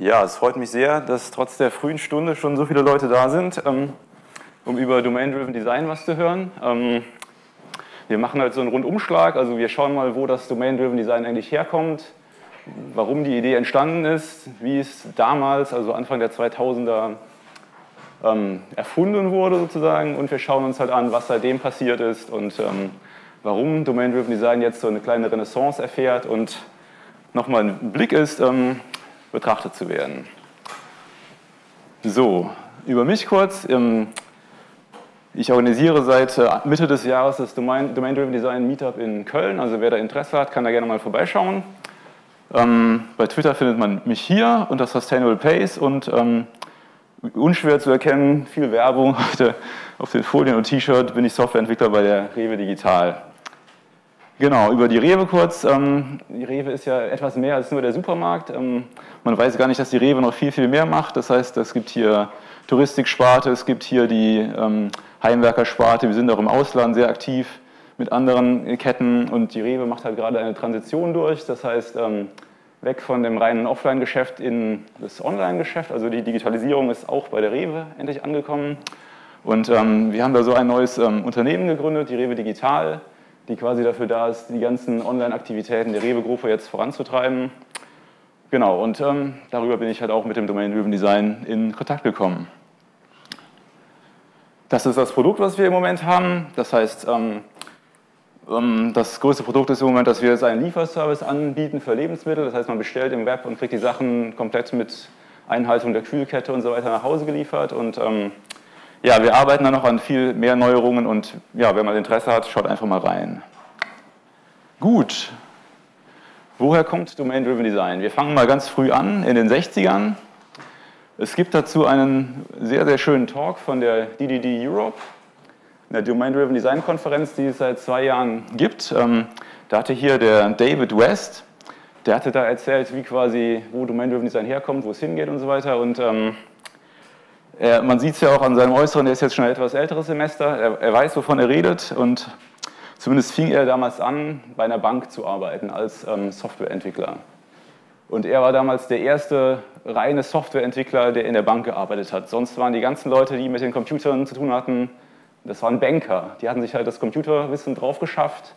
Ja, es freut mich sehr, dass trotz der frühen Stunde schon so viele Leute da sind, um über Domain-Driven Design was zu hören. Wir machen halt so einen Rundumschlag, also wir schauen mal, wo das Domain-Driven Design eigentlich herkommt, warum die Idee entstanden ist, wie es damals, also Anfang der 2000er, erfunden wurde sozusagen, und wir schauen uns halt an, was seitdem passiert ist und warum Domain-Driven Design jetzt so eine kleine Renaissance erfährt und nochmal ein Blick ist, betrachtet zu werden. So, über mich kurz. Ich organisiere seit Mitte des Jahres das Domain-Driven Design Meetup in Köln. Also wer da Interesse hat, kann da gerne mal vorbeischauen. Bei Twitter findet man mich hier unter Sustainable Pace und unschwer zu erkennen, viel Werbung auf den Folien und T-Shirt, bin ich Softwareentwickler bei der Rewe Digital. Genau, über die Rewe kurz. Die Rewe ist ja etwas mehr als nur der Supermarkt. Man weiß gar nicht, dass die Rewe noch viel, viel mehr macht. Das heißt, es gibt hier Touristiksparte, es gibt hier die Heimwerkersparte. Wir sind auch im Ausland sehr aktiv mit anderen Ketten. Und die Rewe macht halt gerade eine Transition durch. Das heißt, weg von dem reinen Offline-Geschäft in das Online-Geschäft. Also die Digitalisierung ist auch bei der Rewe endlich angekommen. Und wir haben da so ein neues Unternehmen gegründet, die Rewe Digital, die quasi dafür da ist, die ganzen Online-Aktivitäten der Rewe-Gruppe jetzt voranzutreiben. Genau, und darüber bin ich halt auch mit dem Domain-Driven Design in Kontakt gekommen. Das ist das Produkt, was wir im Moment haben. Das heißt, das größte Produkt ist im Moment, dass wir jetzt einen Lieferservice anbieten für Lebensmittel. Das heißt, man bestellt im Web und kriegt die Sachen komplett mit Einhaltung der Kühlkette und so weiter nach Hause geliefert. Und ja, wir arbeiten da noch an viel mehr Neuerungen und ja, wenn man Interesse hat, schaut einfach mal rein. Gut, woher kommt Domain-Driven Design? Wir fangen mal ganz früh an, in den 60ern. Es gibt dazu einen sehr, sehr schönen Talk von der DDD Europe, einer Domain-Driven Design Konferenz, die es seit 2 Jahren gibt. Da hatte hier der David West, der hatte da erzählt, wie quasi, wo Domain-Driven Design herkommt, wo es hingeht und so weiter. Und man sieht es ja auch an seinem Äußeren, der ist jetzt schon ein etwas älteres Semester, er weiß, wovon er redet, und zumindest fing er damals an, bei einer Bank zu arbeiten als Softwareentwickler. Und er war damals der erste reine Softwareentwickler, der in der Bank gearbeitet hat. Sonst waren die ganzen Leute, die mit den Computern zu tun hatten, das waren Banker. Die hatten sich halt das Computerwissen drauf geschafft,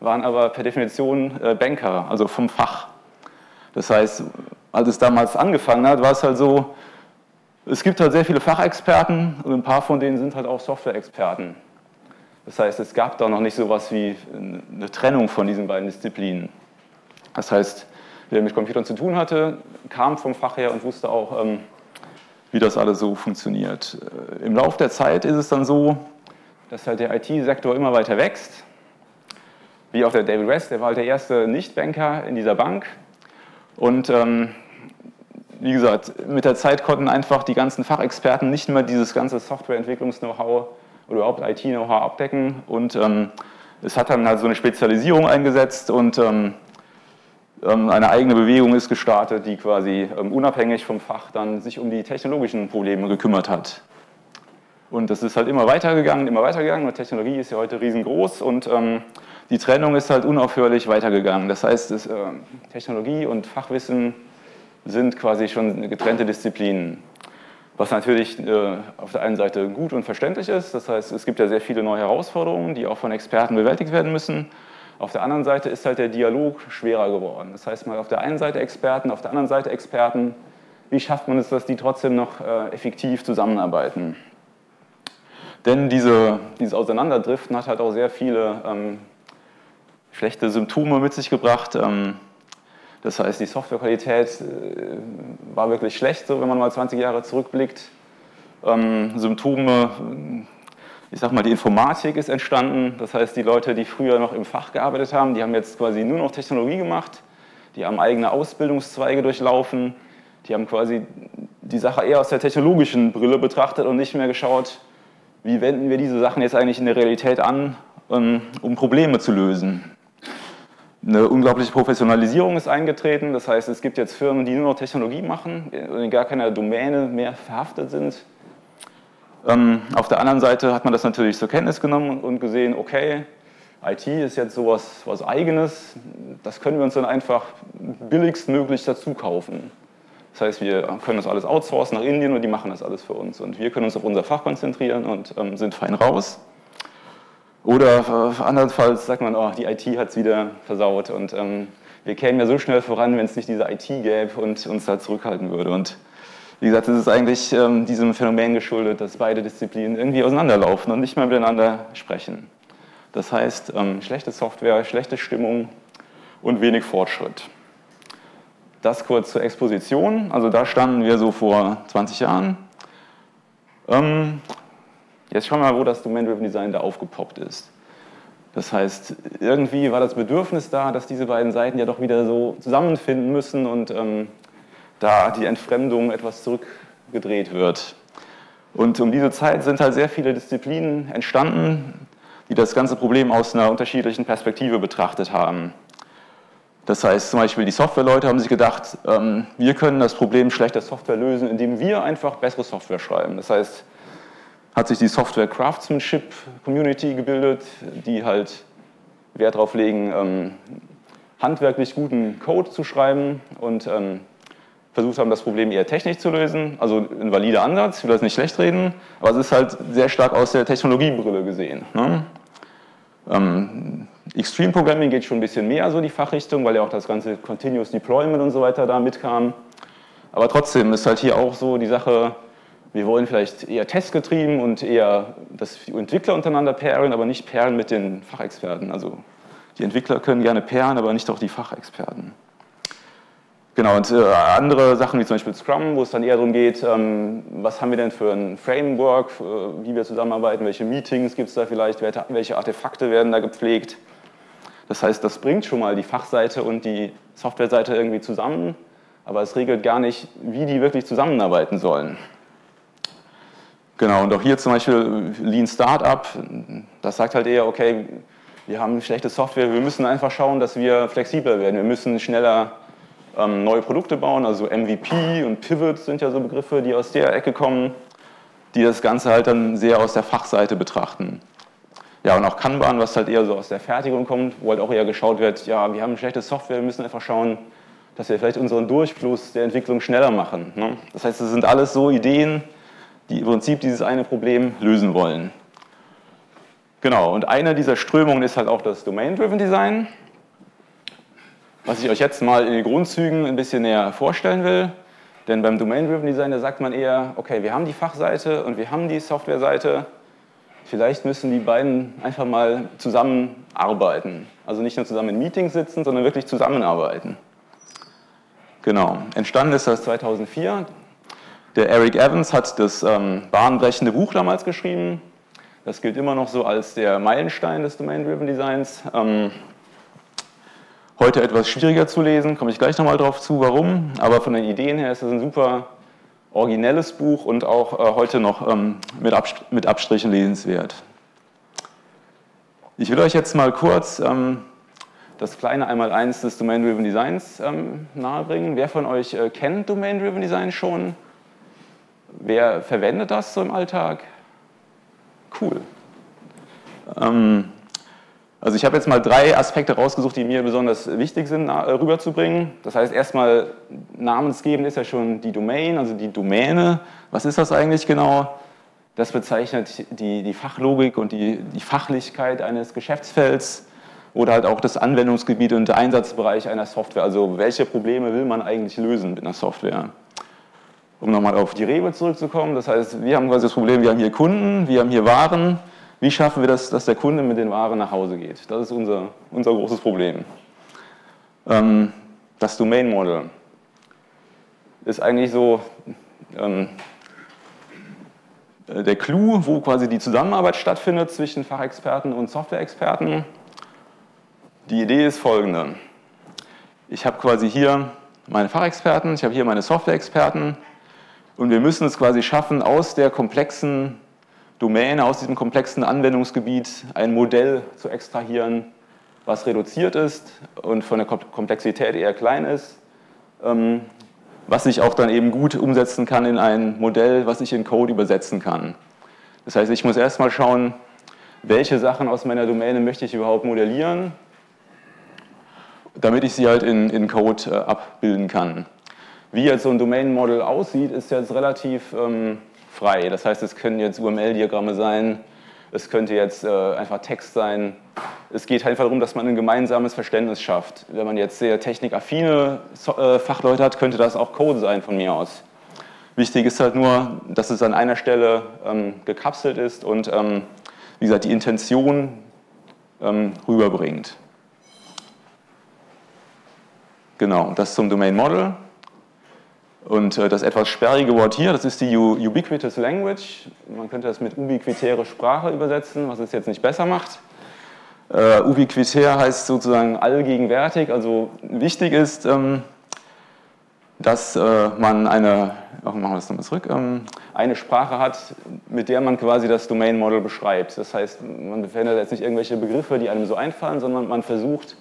waren aber per Definition Banker, also vom Fach. Das heißt, als es damals angefangen hat, war es halt so, es gibt halt sehr viele Fachexperten und ein paar von denen sind halt auch Softwareexperten. Das heißt, es gab da noch nicht so etwas wie eine Trennung von diesen beiden Disziplinen. Das heißt, wer mit Computern zu tun hatte, kam vom Fach her und wusste auch, wie das alles so funktioniert. Im Laufe der Zeit ist es dann so, dass halt der IT-Sektor immer weiter wächst. Wie auch der David West, der war halt der erste Nicht-Banker in dieser Bank. Und wie gesagt, mit der Zeit konnten einfach die ganzen Fachexperten nicht mehr dieses ganze Softwareentwicklungs-Know-how oder überhaupt IT-Know-how abdecken. Und es hat dann halt so eine Spezialisierung eingesetzt und eine eigene Bewegung ist gestartet, die quasi unabhängig vom Fach dann sich um die technologischen Probleme gekümmert hat. Und das ist halt immer weitergegangen, und Technologie ist ja heute riesengroß und die Trennung ist halt unaufhörlich weitergegangen. Das heißt, Technologie und Fachwissen sind quasi schon getrennte Disziplinen, was natürlich auf der einen Seite gut und verständlich ist. Das heißt, es gibt ja sehr viele neue Herausforderungen, die auch von Experten bewältigt werden müssen. Auf der anderen Seite ist halt der Dialog schwerer geworden. Das heißt, mal auf der einen Seite Experten, auf der anderen Seite Experten. Wie schafft man es, dass die trotzdem noch effektiv zusammenarbeiten? Denn dieses Auseinanderdriften hat halt auch sehr viele schlechte Symptome mit sich gebracht. Das heißt, die Softwarequalität war wirklich schlecht, so wenn man mal 20 Jahre zurückblickt. Symptome, ich sag mal, die Informatik ist entstanden. Das heißt, die Leute, die früher noch im Fach gearbeitet haben, die haben jetzt quasi nur noch Technologie gemacht. Die haben eigene Ausbildungszweige durchlaufen. Die haben quasi die Sache eher aus der technologischen Brille betrachtet und nicht mehr geschaut, wie wenden wir diese Sachen jetzt eigentlich in der Realität an, um Probleme zu lösen. Eine unglaubliche Professionalisierung ist eingetreten, das heißt, es gibt jetzt Firmen, die nur noch Technologie machen und in gar keiner Domäne mehr verhaftet sind. Auf der anderen Seite hat man das natürlich zur Kenntnis genommen und gesehen, okay, IT ist jetzt sowas was Eigenes, das können wir uns dann einfach billigstmöglich dazu kaufen. Das heißt, wir können das alles outsourcen nach Indien und die machen das alles für uns. Und wir können uns auf unser Fach konzentrieren und sind fein raus. Oder andernfalls sagt man, oh, die IT hat es wieder versaut und wir kämen ja so schnell voran, wenn es nicht diese IT gäbe und uns da zurückhalten würde. Und wie gesagt, es ist eigentlich diesem Phänomen geschuldet, dass beide Disziplinen irgendwie auseinanderlaufen und nicht mehr miteinander sprechen. Das heißt, schlechte Software, schlechte Stimmung und wenig Fortschritt. Das kurz zur Exposition. Also da standen wir so vor 20 Jahren. Jetzt schauen wir mal, wo das Domain-Driven Design da aufgepoppt ist. Das heißt, irgendwie war das Bedürfnis da, dass diese beiden Seiten ja doch wieder so zusammenfinden müssen und da die Entfremdung etwas zurückgedreht wird. Und um diese Zeit sind halt sehr viele Disziplinen entstanden, die das ganze Problem aus einer unterschiedlichen Perspektive betrachtet haben. Das heißt zum Beispiel, die Softwareleute haben sich gedacht, wir können das Problem schlechter Software lösen, indem wir einfach bessere Software schreiben. Das heißt, hat sich die Software Craftsmanship Community gebildet, die halt Wert darauf legen, handwerklich guten Code zu schreiben und versucht haben, das Problem eher technisch zu lösen. Also ein valider Ansatz, ich will das nicht schlecht reden, aber es ist halt sehr stark aus der Technologiebrille gesehen. Ne? Extreme Programming geht schon ein bisschen mehr so die Fachrichtung, weil ja auch das ganze Continuous Deployment und so weiter da mitkam. Aber trotzdem ist halt hier auch so die Sache, wir wollen vielleicht eher testgetrieben und eher, dass die Entwickler untereinander pairen, aber nicht pairen mit den Fachexperten. Also die Entwickler können gerne pairen, aber nicht auch die Fachexperten. Genau, und andere Sachen wie zum Beispiel Scrum, wo es dann eher darum geht, was haben wir denn für ein Framework, wie wir zusammenarbeiten, welche Meetings gibt es da vielleicht, welche Artefakte werden da gepflegt. Das heißt, das bringt schon mal die Fachseite und die Softwareseite irgendwie zusammen, aber es regelt gar nicht, wie die wirklich zusammenarbeiten sollen. Genau, und auch hier zum Beispiel Lean Startup, das sagt halt eher, okay, wir haben schlechte Software, wir müssen einfach schauen, dass wir flexibler werden, wir müssen schneller neue Produkte bauen, also MVP und Pivots sind ja so Begriffe, die aus der Ecke kommen, die das Ganze halt dann sehr aus der Fachseite betrachten. Ja, und auch Kanban, was halt eher so aus der Fertigung kommt, wo halt auch eher geschaut wird, ja, wir haben schlechte Software, wir müssen einfach schauen, dass wir vielleicht unseren Durchfluss der Entwicklung schneller machen. Ne? Das heißt, es sind alles so Ideen, die im Prinzip dieses eine Problem lösen wollen. Genau, und eine dieser Strömungen ist halt auch das Domain-Driven Design, was ich euch jetzt mal in den Grundzügen ein bisschen näher vorstellen will. Denn beim Domain-Driven Design, da sagt man eher, okay, wir haben die Fachseite und wir haben die Softwareseite. Vielleicht müssen die beiden einfach mal zusammenarbeiten. Also nicht nur zusammen in Meetings sitzen, sondern wirklich zusammenarbeiten. Genau, entstanden ist das 2004. Der Eric Evans hat das bahnbrechende Buch damals geschrieben. Das gilt immer noch so als der Meilenstein des Domain-Driven Designs. Heute etwas schwieriger zu lesen, komme ich gleich nochmal drauf zu, warum. Aber von den Ideen her ist es ein super originelles Buch und auch heute noch mit Abstrichen lesenswert. Ich will euch jetzt mal kurz das kleine Einmaleins des Domain-Driven Designs nahebringen. Wer von euch kennt Domain-Driven Design schon? Wer verwendet das so im Alltag? Cool. Also ich habe jetzt mal drei Aspekte rausgesucht, die mir besonders wichtig sind, rüberzubringen. Das heißt, erstmal namensgebend ist ja schon die Domain, also die Domäne. Was ist das eigentlich genau? Das bezeichnet die Fachlogik und die Fachlichkeit eines Geschäftsfelds oder halt auch das Anwendungsgebiet und der Einsatzbereich einer Software. Also welche Probleme will man eigentlich lösen mit einer Software? Um nochmal auf die Rewe zurückzukommen, das heißt, wir haben quasi das Problem, wir haben hier Kunden, wir haben hier Waren. Wie schaffen wir das, dass der Kunde mit den Waren nach Hause geht? Das ist unser großes Problem. Das Domain Model ist eigentlich so der Clou, wo quasi die Zusammenarbeit stattfindet zwischen Fachexperten und Softwareexperten. Die Idee ist folgende. Ich habe quasi hier meine Fachexperten, ich habe hier meine Softwareexperten und wir müssen es quasi schaffen, aus der komplexen Domäne, aus diesem komplexen Anwendungsgebiet ein Modell zu extrahieren, was reduziert ist und von der Komplexität eher klein ist, was ich auch dann eben gut umsetzen kann in ein Modell, was ich in Code übersetzen kann. Das heißt, ich muss erstmal schauen, welche Sachen aus meiner Domäne möchte ich überhaupt modellieren, damit ich sie halt in Code abbilden kann. Wie jetzt so ein Domain Model aussieht, ist jetzt relativ frei. Das heißt, es können jetzt UML-Diagramme sein, es könnte jetzt einfach Text sein. Es geht halt darum, dass man ein gemeinsames Verständnis schafft. Wenn man jetzt sehr technikaffine Fachleute hat, könnte das auch Code sein von mir aus. Wichtig ist halt nur, dass es an einer Stelle gekapselt ist und, wie gesagt, die Intention rüberbringt. Genau, das zum Domain Model. Und das etwas sperrige Wort hier, das ist die Ubiquitous Language. Man könnte das mit ubiquitäre Sprache übersetzen, was es jetzt nicht besser macht. Ubiquitär heißt sozusagen allgegenwärtig, also wichtig ist, dass man eine Sprache hat, mit der man quasi das Domain Model beschreibt. Das heißt, man verwendet jetzt nicht irgendwelche Begriffe, die einem so einfallen, sondern man versucht,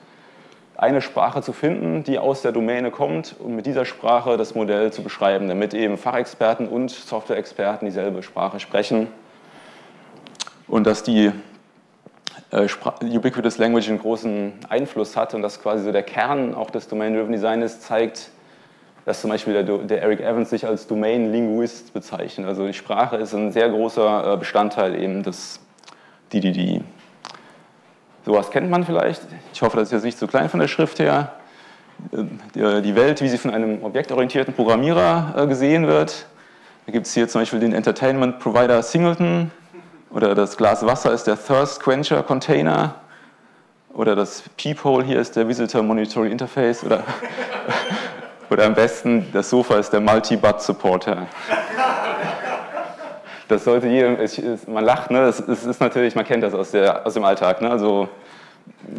eine Sprache zu finden, die aus der Domäne kommt, um mit dieser Sprache das Modell zu beschreiben, damit eben Fachexperten und Softwareexperten dieselbe Sprache sprechen und dass die Ubiquitous Language einen großen Einfluss hat und dass quasi so der Kern auch des Domain-Driven Designs zeigt, dass zum Beispiel der Eric Evans sich als Domain-Linguist bezeichnet. Also die Sprache ist ein sehr großer Bestandteil eben des DDD. Sowas kennt man vielleicht. Ich hoffe, das ist jetzt nicht zu klein von der Schrift her. Die Welt, wie sie von einem objektorientierten Programmierer gesehen wird. Da gibt es hier zum Beispiel den Entertainment Provider Singleton. Oder das Glas Wasser ist der Thirst Quencher Container. Oder das Peephole hier ist der Visitor Monitoring Interface. Oder am besten, das Sofa ist der Multi-Bud Supporter. Das sollte jedem, man lacht, ne? Das ist natürlich, man kennt das aus dem Alltag. Ne? Also,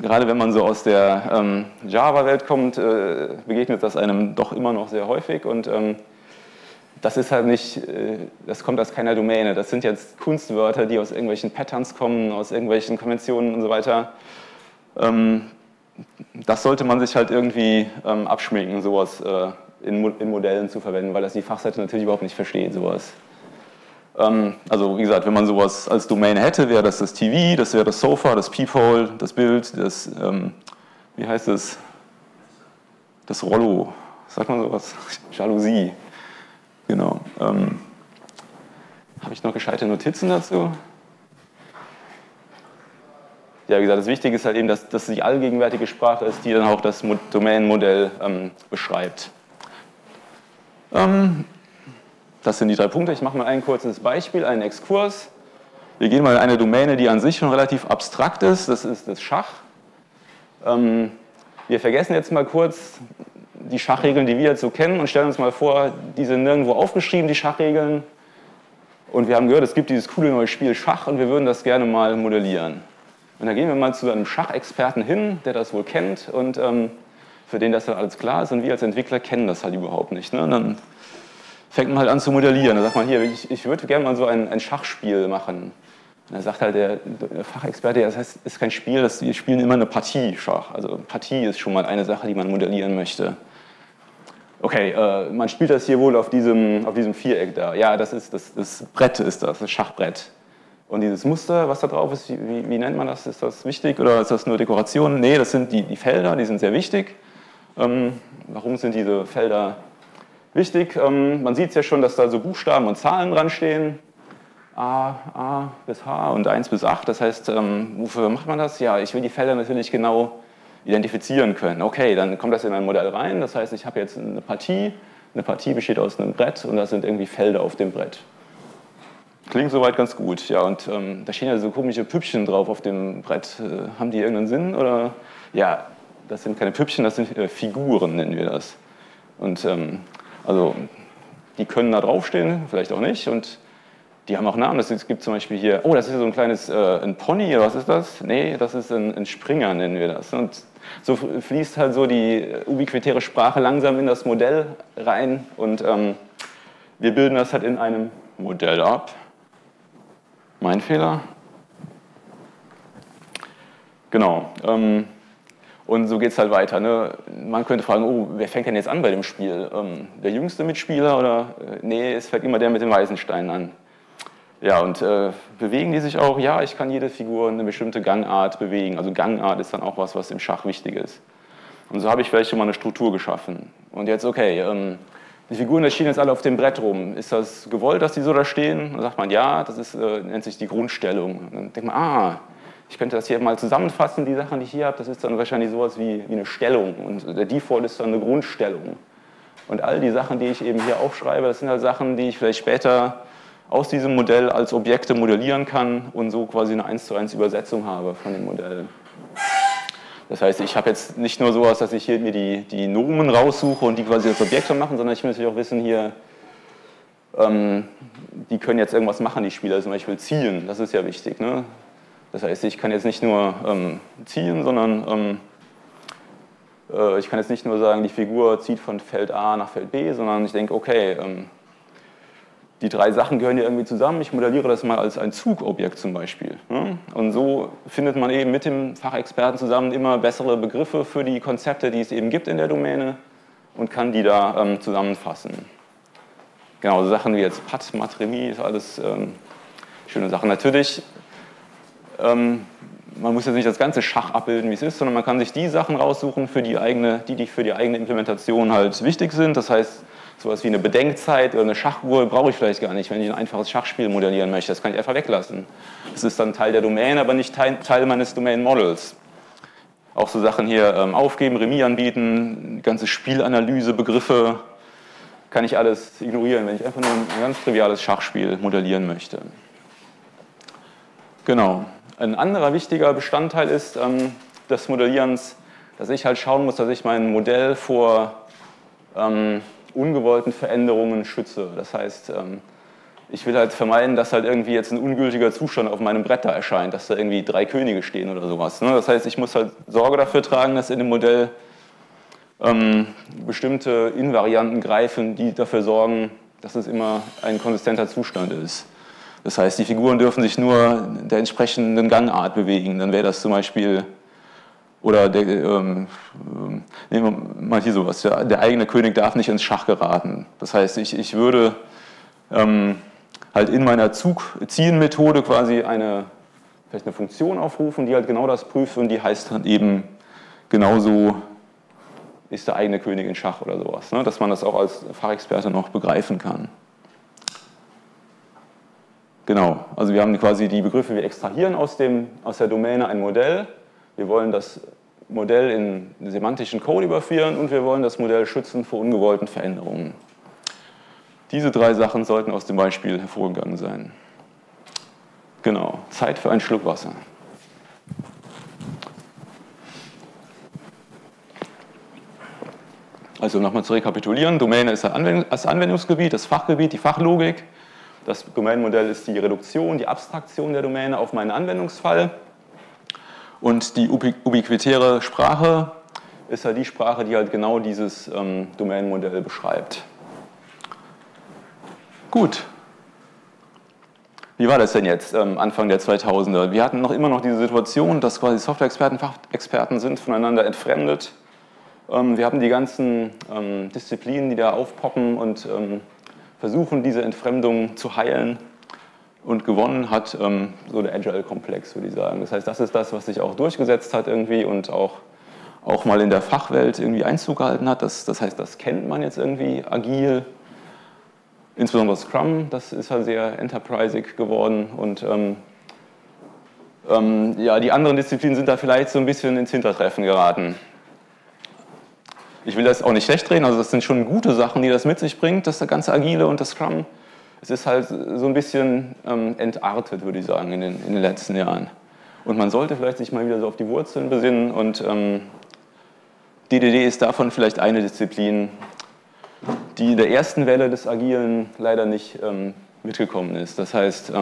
gerade wenn man so aus der Java-Welt kommt, begegnet das einem doch immer noch sehr häufig. Und das ist halt nicht, das kommt aus keiner Domäne. Das sind jetzt Kunstwörter, die aus irgendwelchen Patterns kommen, aus irgendwelchen Konventionen und so weiter. Das sollte man sich halt irgendwie abschminken, sowas in Modellen zu verwenden, weil das die Fachseite natürlich überhaupt nicht versteht, sowas. Also wie gesagt, wenn man sowas als Domain hätte, wäre das das TV, das wäre das Sofa, das Peephole, das Bild, das, wie heißt es, das Rollo, sagt man sowas, Jalousie, genau. Habe ich noch gescheite Notizen dazu? Ja, wie gesagt, das Wichtige ist halt eben, dass das die allgegenwärtige Sprache ist, die dann auch das Domain-Modell beschreibt. Das sind die drei Punkte. Ich mache mal ein kurzes Beispiel, einen Exkurs. Wir gehen mal in eine Domäne, die an sich schon relativ abstrakt ist das Schach. Wir vergessen jetzt mal kurz die Schachregeln, die wir jetzt so kennen und stellen uns mal vor, die sind nirgendwo aufgeschrieben, die Schachregeln. Und wir haben gehört, es gibt dieses coole neue Spiel Schach und wir würden das gerne mal modellieren. Und da gehen wir mal zu einem Schachexperten hin, der das wohl kennt und für den das dann alles klar ist und wir als Entwickler kennen das halt überhaupt nicht. Ne? Und dann fängt man halt an zu modellieren. Da sagt man, hier, ich würde gerne mal so ein Schachspiel machen. Und dann sagt halt der Fachexperte, ja, das heißt, es ist kein Spiel, wir spielen immer eine Partie Schach. Also Partie ist schon mal eine Sache, die man modellieren möchte. Okay, man spielt das hier wohl auf diesem Viereck da. Ja, das ist das Brett, das Schachbrett. Und dieses Muster, was da drauf ist, wie nennt man das? Ist das wichtig oder ist das nur Dekoration? Nee, das sind die Felder, die sind sehr wichtig. Warum sind diese Felder wichtig? Man sieht es ja schon, dass da so Buchstaben und Zahlen dran stehen. A bis H und 1 bis 8. Das heißt, wofür macht man das? Ja, ich will die Felder natürlich genau identifizieren können. Okay, dann kommt das in mein Modell rein. Das heißt, ich habe jetzt eine Partie. Eine Partie besteht aus einem Brett und da sind irgendwie Felder auf dem Brett. Klingt soweit ganz gut. Ja, und da stehen ja so komische Püppchen drauf auf dem Brett. Haben die irgendeinen Sinn? Oder? Ja, das sind keine Püppchen, das sind Figuren, nennen wir das. Und also die können da draufstehen, vielleicht auch nicht und die haben auch Namen. Es gibt zum Beispiel hier, oh, das ist so ein kleines ein Pony, was ist das? Nee, das ist ein Springer, nennen wir das. Und so fließt halt so die ubiquitäre Sprache langsam in das Modell rein und wir bilden das halt in einem Modell ab. Mein Fehler. Genau. Und so geht es halt weiter. Ne? Man könnte fragen, oh, wer fängt denn jetzt an bei dem Spiel? Der jüngste Mitspieler oder? Nee, es fängt immer der mit dem weißen Stein an. Ja, und bewegen die sich auch? Ja, ich kann jede Figur eine bestimmte Gangart bewegen. Also Gangart ist dann auch was im Schach wichtig ist. Und so habe ich vielleicht schon mal eine Struktur geschaffen. Und jetzt, okay, Die Figuren erschienen jetzt alle auf dem Brett rum. Ist das gewollt, dass die so da stehen? Dann sagt man, ja, das ist, nennt sich die Grundstellung. Dann denkt man, ah, ich könnte das hier mal zusammenfassen, die Sachen, die ich hier habe. Das ist dann wahrscheinlich sowas wie eine Stellung. Und der Default ist dann eine Grundstellung. Und all die Sachen, die ich eben hier aufschreibe, das sind halt Sachen, die ich vielleicht später aus diesem Modell als Objekte modellieren kann und so quasi eine 1:1 Übersetzung habe von dem Modell. Das heißt, ich habe jetzt nicht nur sowas, dass ich hier mir die Nomen raussuche und die quasi als Objekte machen, sondern ich muss natürlich auch wissen hier, die können jetzt irgendwas machen, die Spieler, zum Beispiel ziehen, das ist ja wichtig, ne? Das heißt, ich kann jetzt nicht nur ziehen, sondern ich kann jetzt nicht nur sagen, die Figur zieht von Feld A nach Feld B, sondern ich denke, okay, die drei Sachen gehören ja irgendwie zusammen, ich modelliere das mal als ein Zugobjekt zum Beispiel. Und so findet man eben mit dem Fachexperten zusammen immer bessere Begriffe für die Konzepte, die es eben gibt in der Domäne und kann die da zusammenfassen. Genau, so Sachen wie jetzt Pat, Matrimi, ist alles schöne Sachen. Natürlich, man muss jetzt nicht das ganze Schach abbilden, wie es ist, sondern man kann sich die Sachen raussuchen, die für die eigene Implementation halt wichtig sind. Das heißt, sowas wie eine Bedenkzeit oder eine Schachuhr brauche ich vielleicht gar nicht, wenn ich ein einfaches Schachspiel modellieren möchte. Das kann ich einfach weglassen. Das ist dann Teil der Domain, aber nicht Teil meines Domain Models. Auch so Sachen hier aufgeben, Remis anbieten, ganze Spielanalyse, Begriffe, kann ich alles ignorieren, wenn ich einfach nur ein ganz triviales Schachspiel modellieren möchte. Genau. Ein anderer wichtiger Bestandteil ist des Modellierens, dass ich halt schauen muss, dass ich mein Modell vor ungewollten Veränderungen schütze. Das heißt, ich will halt vermeiden, dass halt irgendwie jetzt ein ungültiger Zustand auf meinem Brett da erscheint, dass da irgendwie 3 Könige stehen oder sowas. Das heißt, ich muss halt Sorge dafür tragen, dass in dem Modell bestimmte Invarianten greifen, die dafür sorgen, dass es immer ein konsistenter Zustand ist. Das heißt, die Figuren dürfen sich nur der entsprechenden Gangart bewegen. Dann wäre das zum Beispiel... Oder nehmen wir mal hier sowas, der eigene König darf nicht ins Schach geraten. Das heißt, ich würde halt in meiner Zugziehen-Methode quasi vielleicht eine Funktion aufrufen, die halt genau das prüft und die heißt dann eben genauso, ist der eigene König in Schach oder sowas. Ne? Dass man das auch als Fachexperte noch begreifen kann. Genau, also wir haben quasi die Begriffe, wir extrahieren aus der Domäne ein Modell. Wir wollen das Modell in semantischen Code überführen und wir wollen das Modell schützen vor ungewollten Veränderungen. Diese 3 Sachen sollten aus dem Beispiel hervorgegangen sein. Genau, Zeit für einen Schluck Wasser. Also nochmal zu rekapitulieren, Domäne ist das Anwendungsgebiet, das Fachgebiet, die Fachlogik. Das Domain-Modell ist die Reduktion, die Abstraktion der Domäne auf meinen Anwendungsfall. Und die ubiquitäre Sprache ist halt die Sprache, die halt genau dieses Domain-Modell beschreibt. Gut. Wie war das denn jetzt Anfang der 2000er? Wir hatten noch immer noch diese Situation, dass quasi Software-Experten, Fachexperten sind, voneinander entfremdet. Wir haben die ganzen Disziplinen, die da aufpoppen und versuchen, diese Entfremdung zu heilen. Und gewonnen hat so der Agile-Komplex, würde ich sagen. Das heißt, das ist das, was sich auch durchgesetzt hat irgendwie und auch mal in der Fachwelt irgendwie Einzug gehalten hat. Das heißt, das kennt man jetzt irgendwie agil. Insbesondere Scrum, das ist halt sehr enterprisig geworden. Und ja, die anderen Disziplinen sind da vielleicht so ein bisschen ins Hintertreffen geraten. Ich will das auch nicht schlecht reden, also das sind schon gute Sachen, die das mit sich bringt, das ganze Agile und das Scrum. Es ist halt so ein bisschen entartet, würde ich sagen, in den letzten Jahren. Und man sollte vielleicht sich mal wieder so auf die Wurzeln besinnen und DDD ist davon vielleicht eine Disziplin, die in der ersten Welle des Agilen leider nicht mitgekommen ist. Das heißt,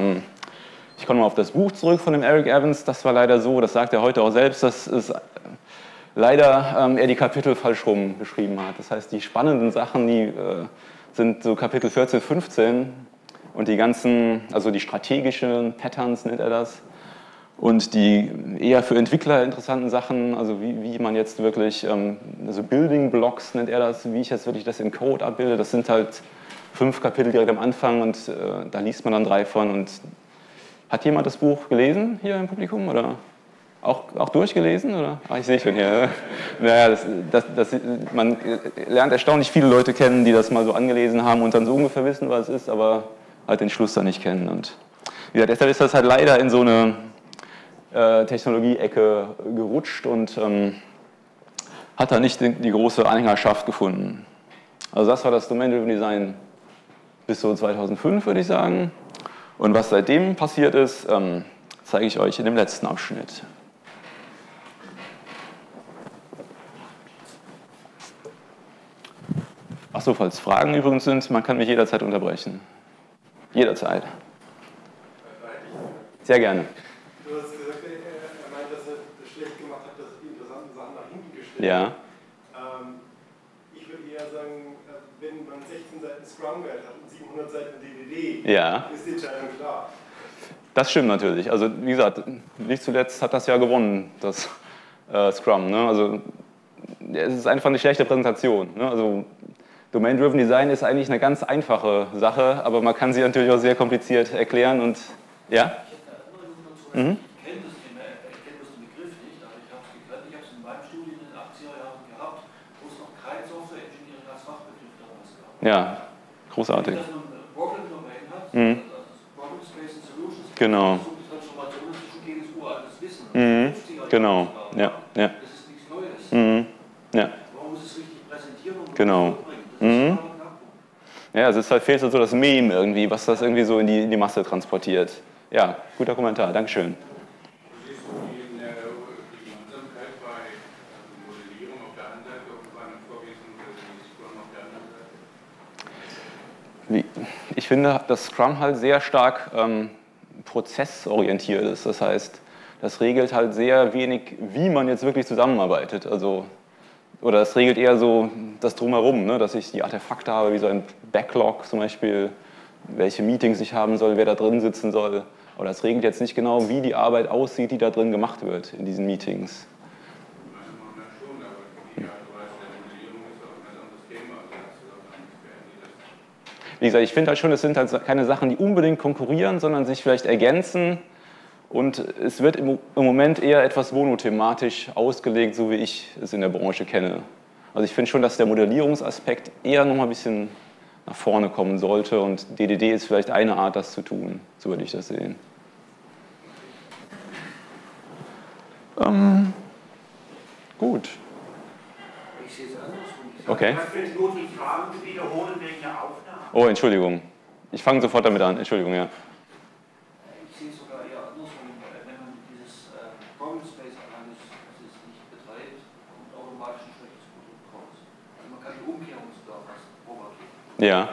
ich komme mal auf das Buch zurück von dem Eric Evans, das war leider so, das sagt er heute auch selbst, dass es leider er die Kapitel falsch rum geschrieben hat. Das heißt, die spannenden Sachen, die... sind so Kapitel 14, 15 und die ganzen, also die strategischen Patterns nennt er das und die eher für Entwickler interessanten Sachen, also wie man jetzt wirklich, also Building Blocks nennt er das, wie ich jetzt wirklich das in Code abbilde, das sind halt 5 Kapitel direkt am Anfang und da liest man dann 3 von und hat jemand das Buch gelesen hier im Publikum oder? Auch durchgelesen, oder? Ach, ich sehe schon hier. Naja, man lernt erstaunlich viele Leute kennen, die das mal so angelesen haben und dann so ungefähr wissen, was es ist, aber halt den Schluss da nicht kennen. Und wie gesagt, deshalb ist das halt leider in so eine Technologie-Ecke gerutscht und hat da nicht die große Anhängerschaft gefunden. Also das war das Domain-Driven Design bis so 2005, würde ich sagen. Und was seitdem passiert ist, zeige ich euch in dem letzten Abschnitt. Achso, falls Fragen übrigens sind, man kann mich jederzeit unterbrechen. Jederzeit. Sehr gerne. Du hast gesagt, er meint, dass er das schlecht gemacht hat, dass er die interessanten Sachen nach hinten gestellt hat. Ja. Ich würde eher sagen, wenn man 16 Seiten Scrum Guide hat und 700 Seiten DDD, ist die Entscheidung klar. Das stimmt natürlich. Also wie gesagt, nicht zuletzt hat das ja gewonnen, das Scrum. Ne? Also es ist einfach eine schlechte Präsentation. Ne? Also Domain-Driven Design ist eigentlich eine ganz einfache Sache, aber man kann sie natürlich auch sehr kompliziert erklären. Und ja? Ich kenne das Begriff nicht, aber ich habe es gekannt. Ich habe es in meinem Studium in den 80er Jahren gehabt, wo es noch kein Software-Engineering als Fachbegriff damals gab. Ja, großartig. Dass man eine Problem-Domain hat, Genau. Mhm. Genau. Ja. Ja. Das ist nichts Neues. Mhm. Ja. Man muss es richtig präsentieren und genau. Mhm. Ja, also es fehlt so das Meme irgendwie, was das irgendwie so in die Masse transportiert. Ja, guter Kommentar. Dankeschön. Ich finde, dass Scrum halt sehr stark prozessorientiert ist. Das heißt, das regelt halt sehr wenig, wie man jetzt wirklich zusammenarbeitet. Also, oder das regelt eher so das Drumherum, ne? Dass ich die Artefakte habe, wie so ein Backlog zum Beispiel, welche Meetings ich haben soll, wer da drin sitzen soll. Aber das regelt jetzt nicht genau, wie die Arbeit aussieht, die da drin gemacht wird in diesen Meetings. Wie gesagt, ich finde halt schon, es sind halt keine Sachen, die unbedingt konkurrieren, sondern sich vielleicht ergänzen. Und es wird im Moment eher etwas monothematisch ausgelegt, so wie ich es in der Branche kenne. Also ich finde schon, dass der Modellierungsaspekt eher noch mal ein bisschen nach vorne kommen sollte. Und DDD ist vielleicht eine Art, das zu tun, so würde ich das sehen. Gut. Ich sehe es andersrum. Okay. Was willst du die Fragen wiederholen wegen der Aufnahme? Oh, Entschuldigung. Ich fange sofort damit an. Entschuldigung, ja. Ich sehe es sogar eher andersrum. Wenn man dieses Problem Space Analysis nicht betreibt, kommt automatisch ein schlechtes Produkt raus. Also man kann die Umkehrung sogar fast provozieren. Ja.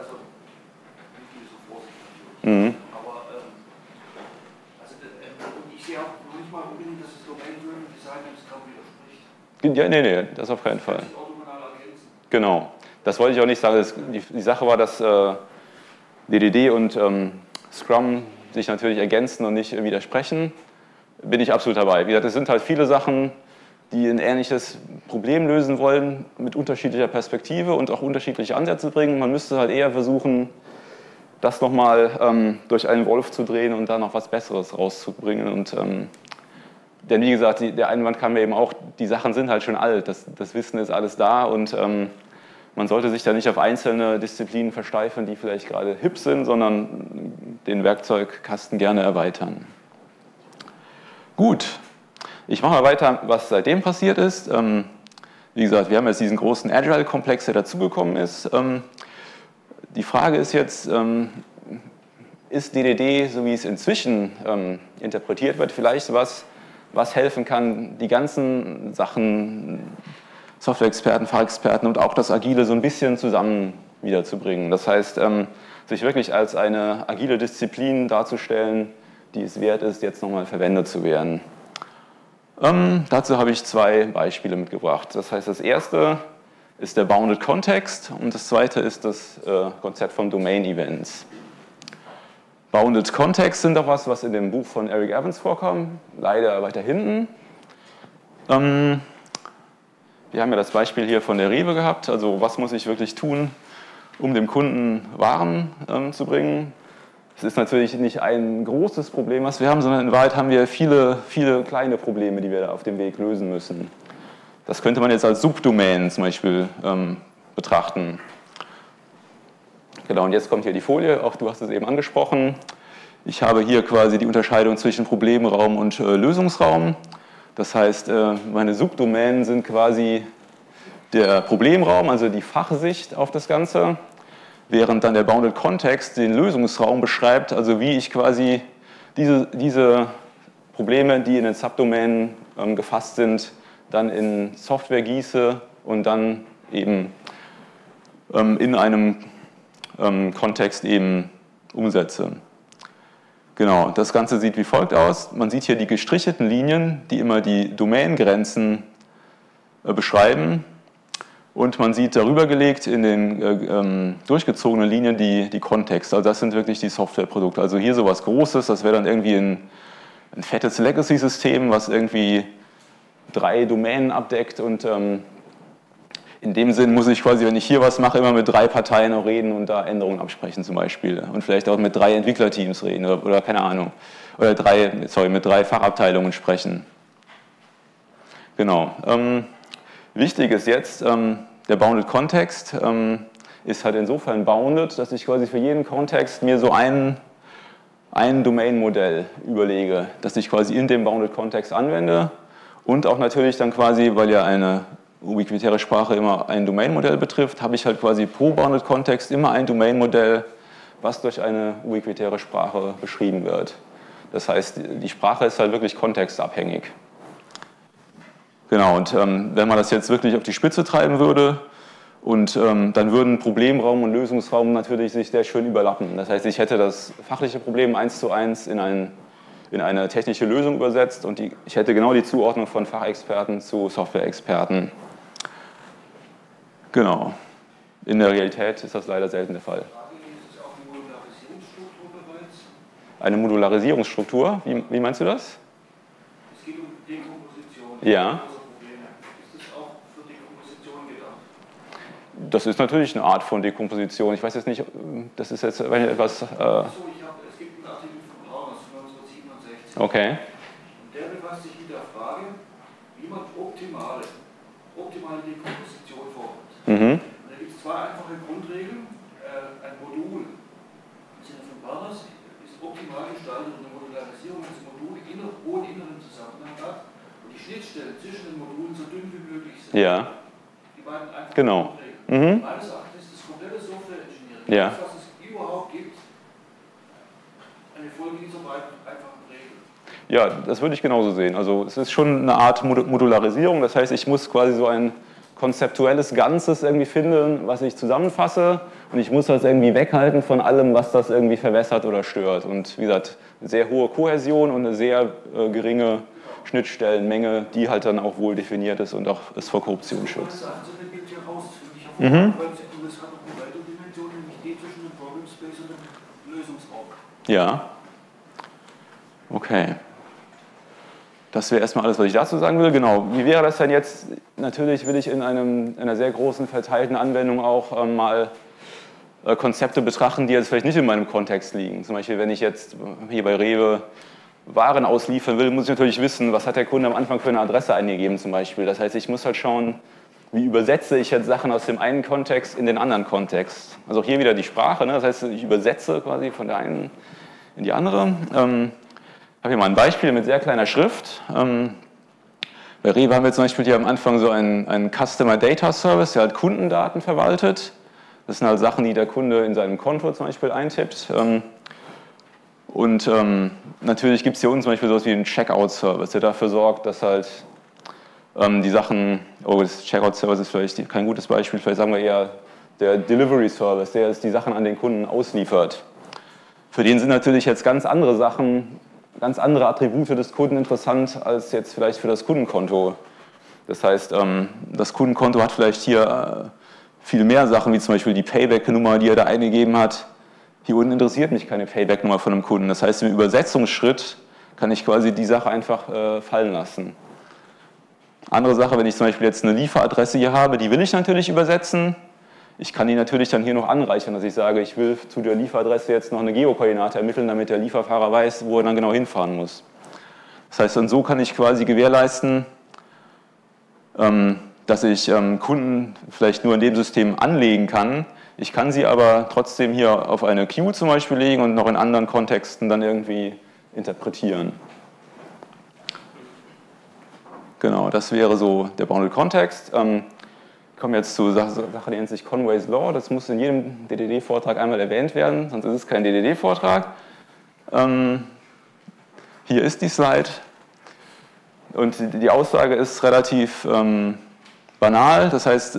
Also, nicht viel so vorsichtig natürlich. Mhm. Aber, also, ich sehe auch noch nicht mal unbedingt, dass das Domain-Driven Design im Scrum widerspricht. Ja, nee, das auf keinen Fall. Das ist orthogonal ergänzen. Genau. Das wollte ich auch nicht sagen. Die Sache war, dass DDD und Scrum sich natürlich ergänzen und nicht widersprechen. Bin ich absolut dabei. Wie gesagt, es sind halt viele Sachen, die ein ähnliches Problem lösen wollen, mit unterschiedlicher Perspektive und auch unterschiedliche Ansätze bringen. Man müsste halt eher versuchen, das nochmal durch einen Wolf zu drehen und da noch was Besseres rauszubringen. Und, denn wie gesagt, der Einwand kam mir eben auch, die Sachen sind halt schon alt, das Wissen ist alles da und man sollte sich da nicht auf einzelne Disziplinen versteifen, die vielleicht gerade hip sind, sondern den Werkzeugkasten gerne erweitern. Gut, ich mache mal weiter, was seitdem passiert ist. Wie gesagt, wir haben jetzt diesen großen Agile-Komplex, der dazugekommen ist. Die Frage ist jetzt, ist DDD, so wie es inzwischen interpretiert wird, vielleicht was helfen kann, die ganzen Sachen Software-Experten, Fachexperten und auch das Agile so ein bisschen zusammen wiederzubringen. Das heißt, sich wirklich als eine agile Disziplin darzustellen, die es wert ist, jetzt nochmal verwendet zu werden. Dazu habe ich zwei Beispiele mitgebracht. Das heißt, das erste ist der Bounded Context und das zweite ist das Konzept von Domain Events. Bounded Context sind auch was in dem Buch von Eric Evans vorkommt, leider weiter hinten. Wir haben ja das Beispiel hier von der Rewe gehabt, also was muss ich wirklich tun, um dem Kunden Waren zu bringen. Es ist natürlich nicht ein großes Problem, was wir haben, sondern in Wahrheit haben wir viele, viele kleine Probleme, die wir da auf dem Weg lösen müssen. Das könnte man jetzt als Subdomänen zum Beispiel betrachten. Genau, und jetzt kommt hier die Folie, auch du hast es eben angesprochen. Ich habe hier quasi die Unterscheidung zwischen Problemraum und Lösungsraum. Das heißt, meine Subdomänen sind quasi der Problemraum, also die Fachsicht auf das Ganze, während dann der Bounded Context den Lösungsraum beschreibt, also wie ich quasi diese Probleme, die in den Subdomänen gefasst sind, dann in Software gieße und dann eben in einem Kontext eben umsetze. Genau, das Ganze sieht wie folgt aus. Man sieht hier die gestrichelten Linien, die immer die Domänengrenzen beschreiben. Und man sieht darüber gelegt in den durchgezogenen Linien die Kontexte. Also das sind wirklich die Softwareprodukte. Also hier so was Großes, das wäre dann irgendwie ein fettes Legacy-System, was irgendwie 3 Domänen abdeckt. Und in dem Sinn muss ich quasi, wenn ich hier was mache, immer mit 3 Parteien auch reden und da Änderungen absprechen zum Beispiel. Und vielleicht auch mit 3 Entwicklerteams reden oder keine Ahnung. Oder mit 3 Fachabteilungen sprechen. Genau. Wichtig ist jetzt, der Bounded Context ist halt insofern bounded, dass ich quasi für jeden Kontext mir so ein Domain-Modell überlege, das ich quasi in dem Bounded Context anwende und auch natürlich dann quasi, weil ja eine ubiquitäre Sprache immer ein Domain-Modell betrifft, habe ich halt quasi pro Bounded Context immer ein Domain-Modell, was durch eine ubiquitäre Sprache beschrieben wird. Das heißt, die Sprache ist halt wirklich kontextabhängig. Genau, und wenn man das jetzt wirklich auf die Spitze treiben würde, und dann würden Problemraum und Lösungsraum natürlich sich sehr schön überlappen. Das heißt, ich hätte das fachliche Problem 1:1 in eine technische Lösung übersetzt und ich hätte genau die Zuordnung von Fachexperten zu Softwareexperten. Genau. In der Realität ist das leider selten der Fall. Eine Modularisierungsstruktur? Wie meinst du das? Es geht um Dekomposition. Ja. Das ist natürlich eine Art von Dekomposition. Ich weiß jetzt nicht, das ist jetzt etwas... es gibt einen Artikel von Braun aus 1967. Okay. Und der befasst sich mit der Frage, wie man optimale Dekomposition vornimmt. Mhm. Und da gibt es 2 einfache Grundregeln. Ein Modul im Sinne von Braun ist optimal gestaltet und eine Modularisierung, das Modul ohne inneren Zusammenhang hat und die Schnittstellen zwischen den Modulen so dünn wie möglich sind. Ja. Die beiden einfachen Grundregeln. Mhm. Meines Erachtens ist das komplette Software-Engineering, ja, das, was es überhaupt gibt, eine Folge dieser beiden einfachen Regeln. Ja, das würde ich genauso sehen. Also es ist schon eine Art Modularisierung, das heißt, ich muss quasi so ein konzeptuelles Ganzes irgendwie finden, was ich zusammenfasse, und ich muss das irgendwie weghalten von allem, was das irgendwie verwässert oder stört. Und wie gesagt, sehr hohe Kohäsion und eine sehr geringe Schnittstellenmenge, die halt dann auch wohl definiert ist und auch es vor Korruption schützt. Mhm. Das hat noch eine weitere Dimension, nämlich die zwischen dem Problem Space und dem Lösungsraum. Ja. Okay. Das wäre erstmal alles, was ich dazu sagen will. Genau. Wie wäre das denn jetzt? Natürlich will ich in einer sehr großen verteilten Anwendung auch mal Konzepte betrachten, die jetzt vielleicht nicht in meinem Kontext liegen. Zum Beispiel, wenn ich jetzt hier bei Rewe Waren ausliefern will, muss ich natürlich wissen, was hat der Kunde am Anfang für eine Adresse eingegeben zum Beispiel. Das heißt, ich muss halt schauen, wie übersetze ich jetzt Sachen aus dem einen Kontext in den anderen Kontext? Also auch hier wieder die Sprache, ne? Das heißt, ich übersetze quasi von der einen in die andere. Ich habe hier mal ein Beispiel mit sehr kleiner Schrift. Bei Rewe haben wir zum Beispiel hier am Anfang so einen Customer Data Service, der halt Kundendaten verwaltet. Das sind halt Sachen, die der Kunde in seinem Konto zum Beispiel eintippt. Natürlich gibt es hier unten zum Beispiel sowas wie einen Checkout Service, der dafür sorgt, dass halt die Sachen, oh, das Checkout-Service ist vielleicht kein gutes Beispiel, vielleicht sagen wir eher der Delivery-Service, der jetzt die Sachen an den Kunden ausliefert. Für den sind natürlich jetzt ganz andere Sachen, ganz andere Attribute des Kunden interessant, als jetzt vielleicht für das Kundenkonto. Das heißt, das Kundenkonto hat vielleicht hier viel mehr Sachen, wie zum Beispiel die Payback-Nummer, die er da eingegeben hat. Hier unten interessiert mich keine Payback-Nummer von einem Kunden. Das heißt, im Übersetzungsschritt kann ich quasi die Sache einfach fallen lassen. Andere Sache, wenn ich zum Beispiel jetzt eine Lieferadresse hier habe, die will ich natürlich übersetzen. Ich kann die natürlich dann hier noch anreichern, dass ich sage, ich will zu der Lieferadresse jetzt noch eine Geokoordinate ermitteln, damit der Lieferfahrer weiß, wo er dann genau hinfahren muss. Das heißt, und so kann ich quasi gewährleisten, dass ich Kunden vielleicht nur in dem System anlegen kann. Ich kann sie aber trotzdem hier auf eine Queue zum Beispiel legen und noch in anderen Kontexten dann irgendwie interpretieren. Genau, das wäre so der Bounded Context. Ich komme jetzt zu Sachen, die nennt sich Conway's Law. Das muss in jedem DDD-Vortrag einmal erwähnt werden, sonst ist es kein DDD-Vortrag. Hier ist die Slide. Und die Aussage ist relativ banal. Das heißt,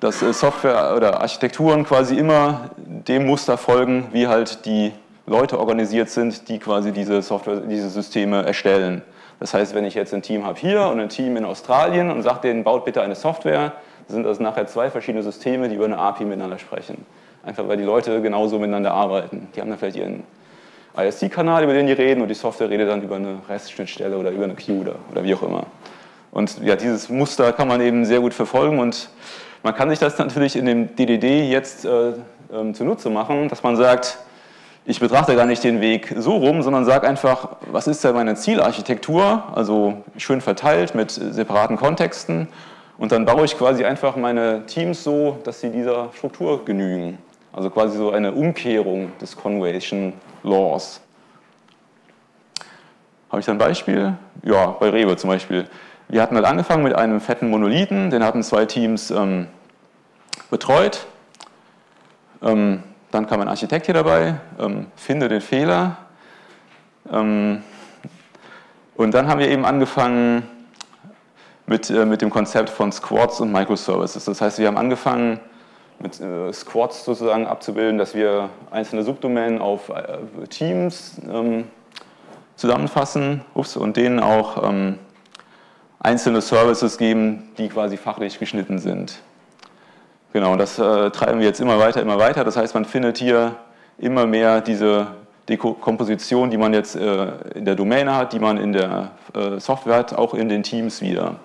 dass Software oder Architekturen quasi immer dem Muster folgen, wie halt die Leute organisiert sind, die quasi diese Software, diese Systeme erstellen. Das heißt, wenn ich jetzt ein Team habe hier und ein Team in Australien und sage denen, baut bitte eine Software, sind das nachher zwei verschiedene Systeme, die über eine API miteinander sprechen. Einfach, weil die Leute genauso miteinander arbeiten. Die haben dann vielleicht ihren ISC-Kanal, über den die reden, und die Software redet dann über eine REST-Schnittstelle oder über eine Queue oder wie auch immer. Und ja, dieses Muster kann man eben sehr gut verfolgen, und man kann sich das natürlich in dem DDD jetzt zunutze machen, dass man sagt, ich betrachte gar nicht den Weg so rum, sondern sage einfach, was ist denn meine Zielarchitektur, also schön verteilt mit separaten Kontexten, und dann baue ich quasi einfach meine Teams so, dass sie dieser Struktur genügen. Also quasi so eine Umkehrung des Conway'schen Laws. Habe ich da ein Beispiel? Ja, bei Rewe zum Beispiel. Wir hatten halt angefangen mit einem fetten Monolithen, den hatten zwei Teams betreut. Dann kam ein Architekt hier dabei, finde den Fehler. Und dann haben wir eben angefangen mit dem Konzept von Squads und Microservices. Das heißt, wir haben angefangen mit Squads sozusagen abzubilden, dass wir einzelne Subdomänen auf Teams zusammenfassen und denen auch einzelne Services geben, die quasi fachlich geschnitten sind. Genau, und das treiben wir jetzt immer weiter. Das heißt, man findet hier immer mehr diese Dekomposition, die man jetzt in der Domäne hat, die man in der Software hat, auch in den Teams wieder.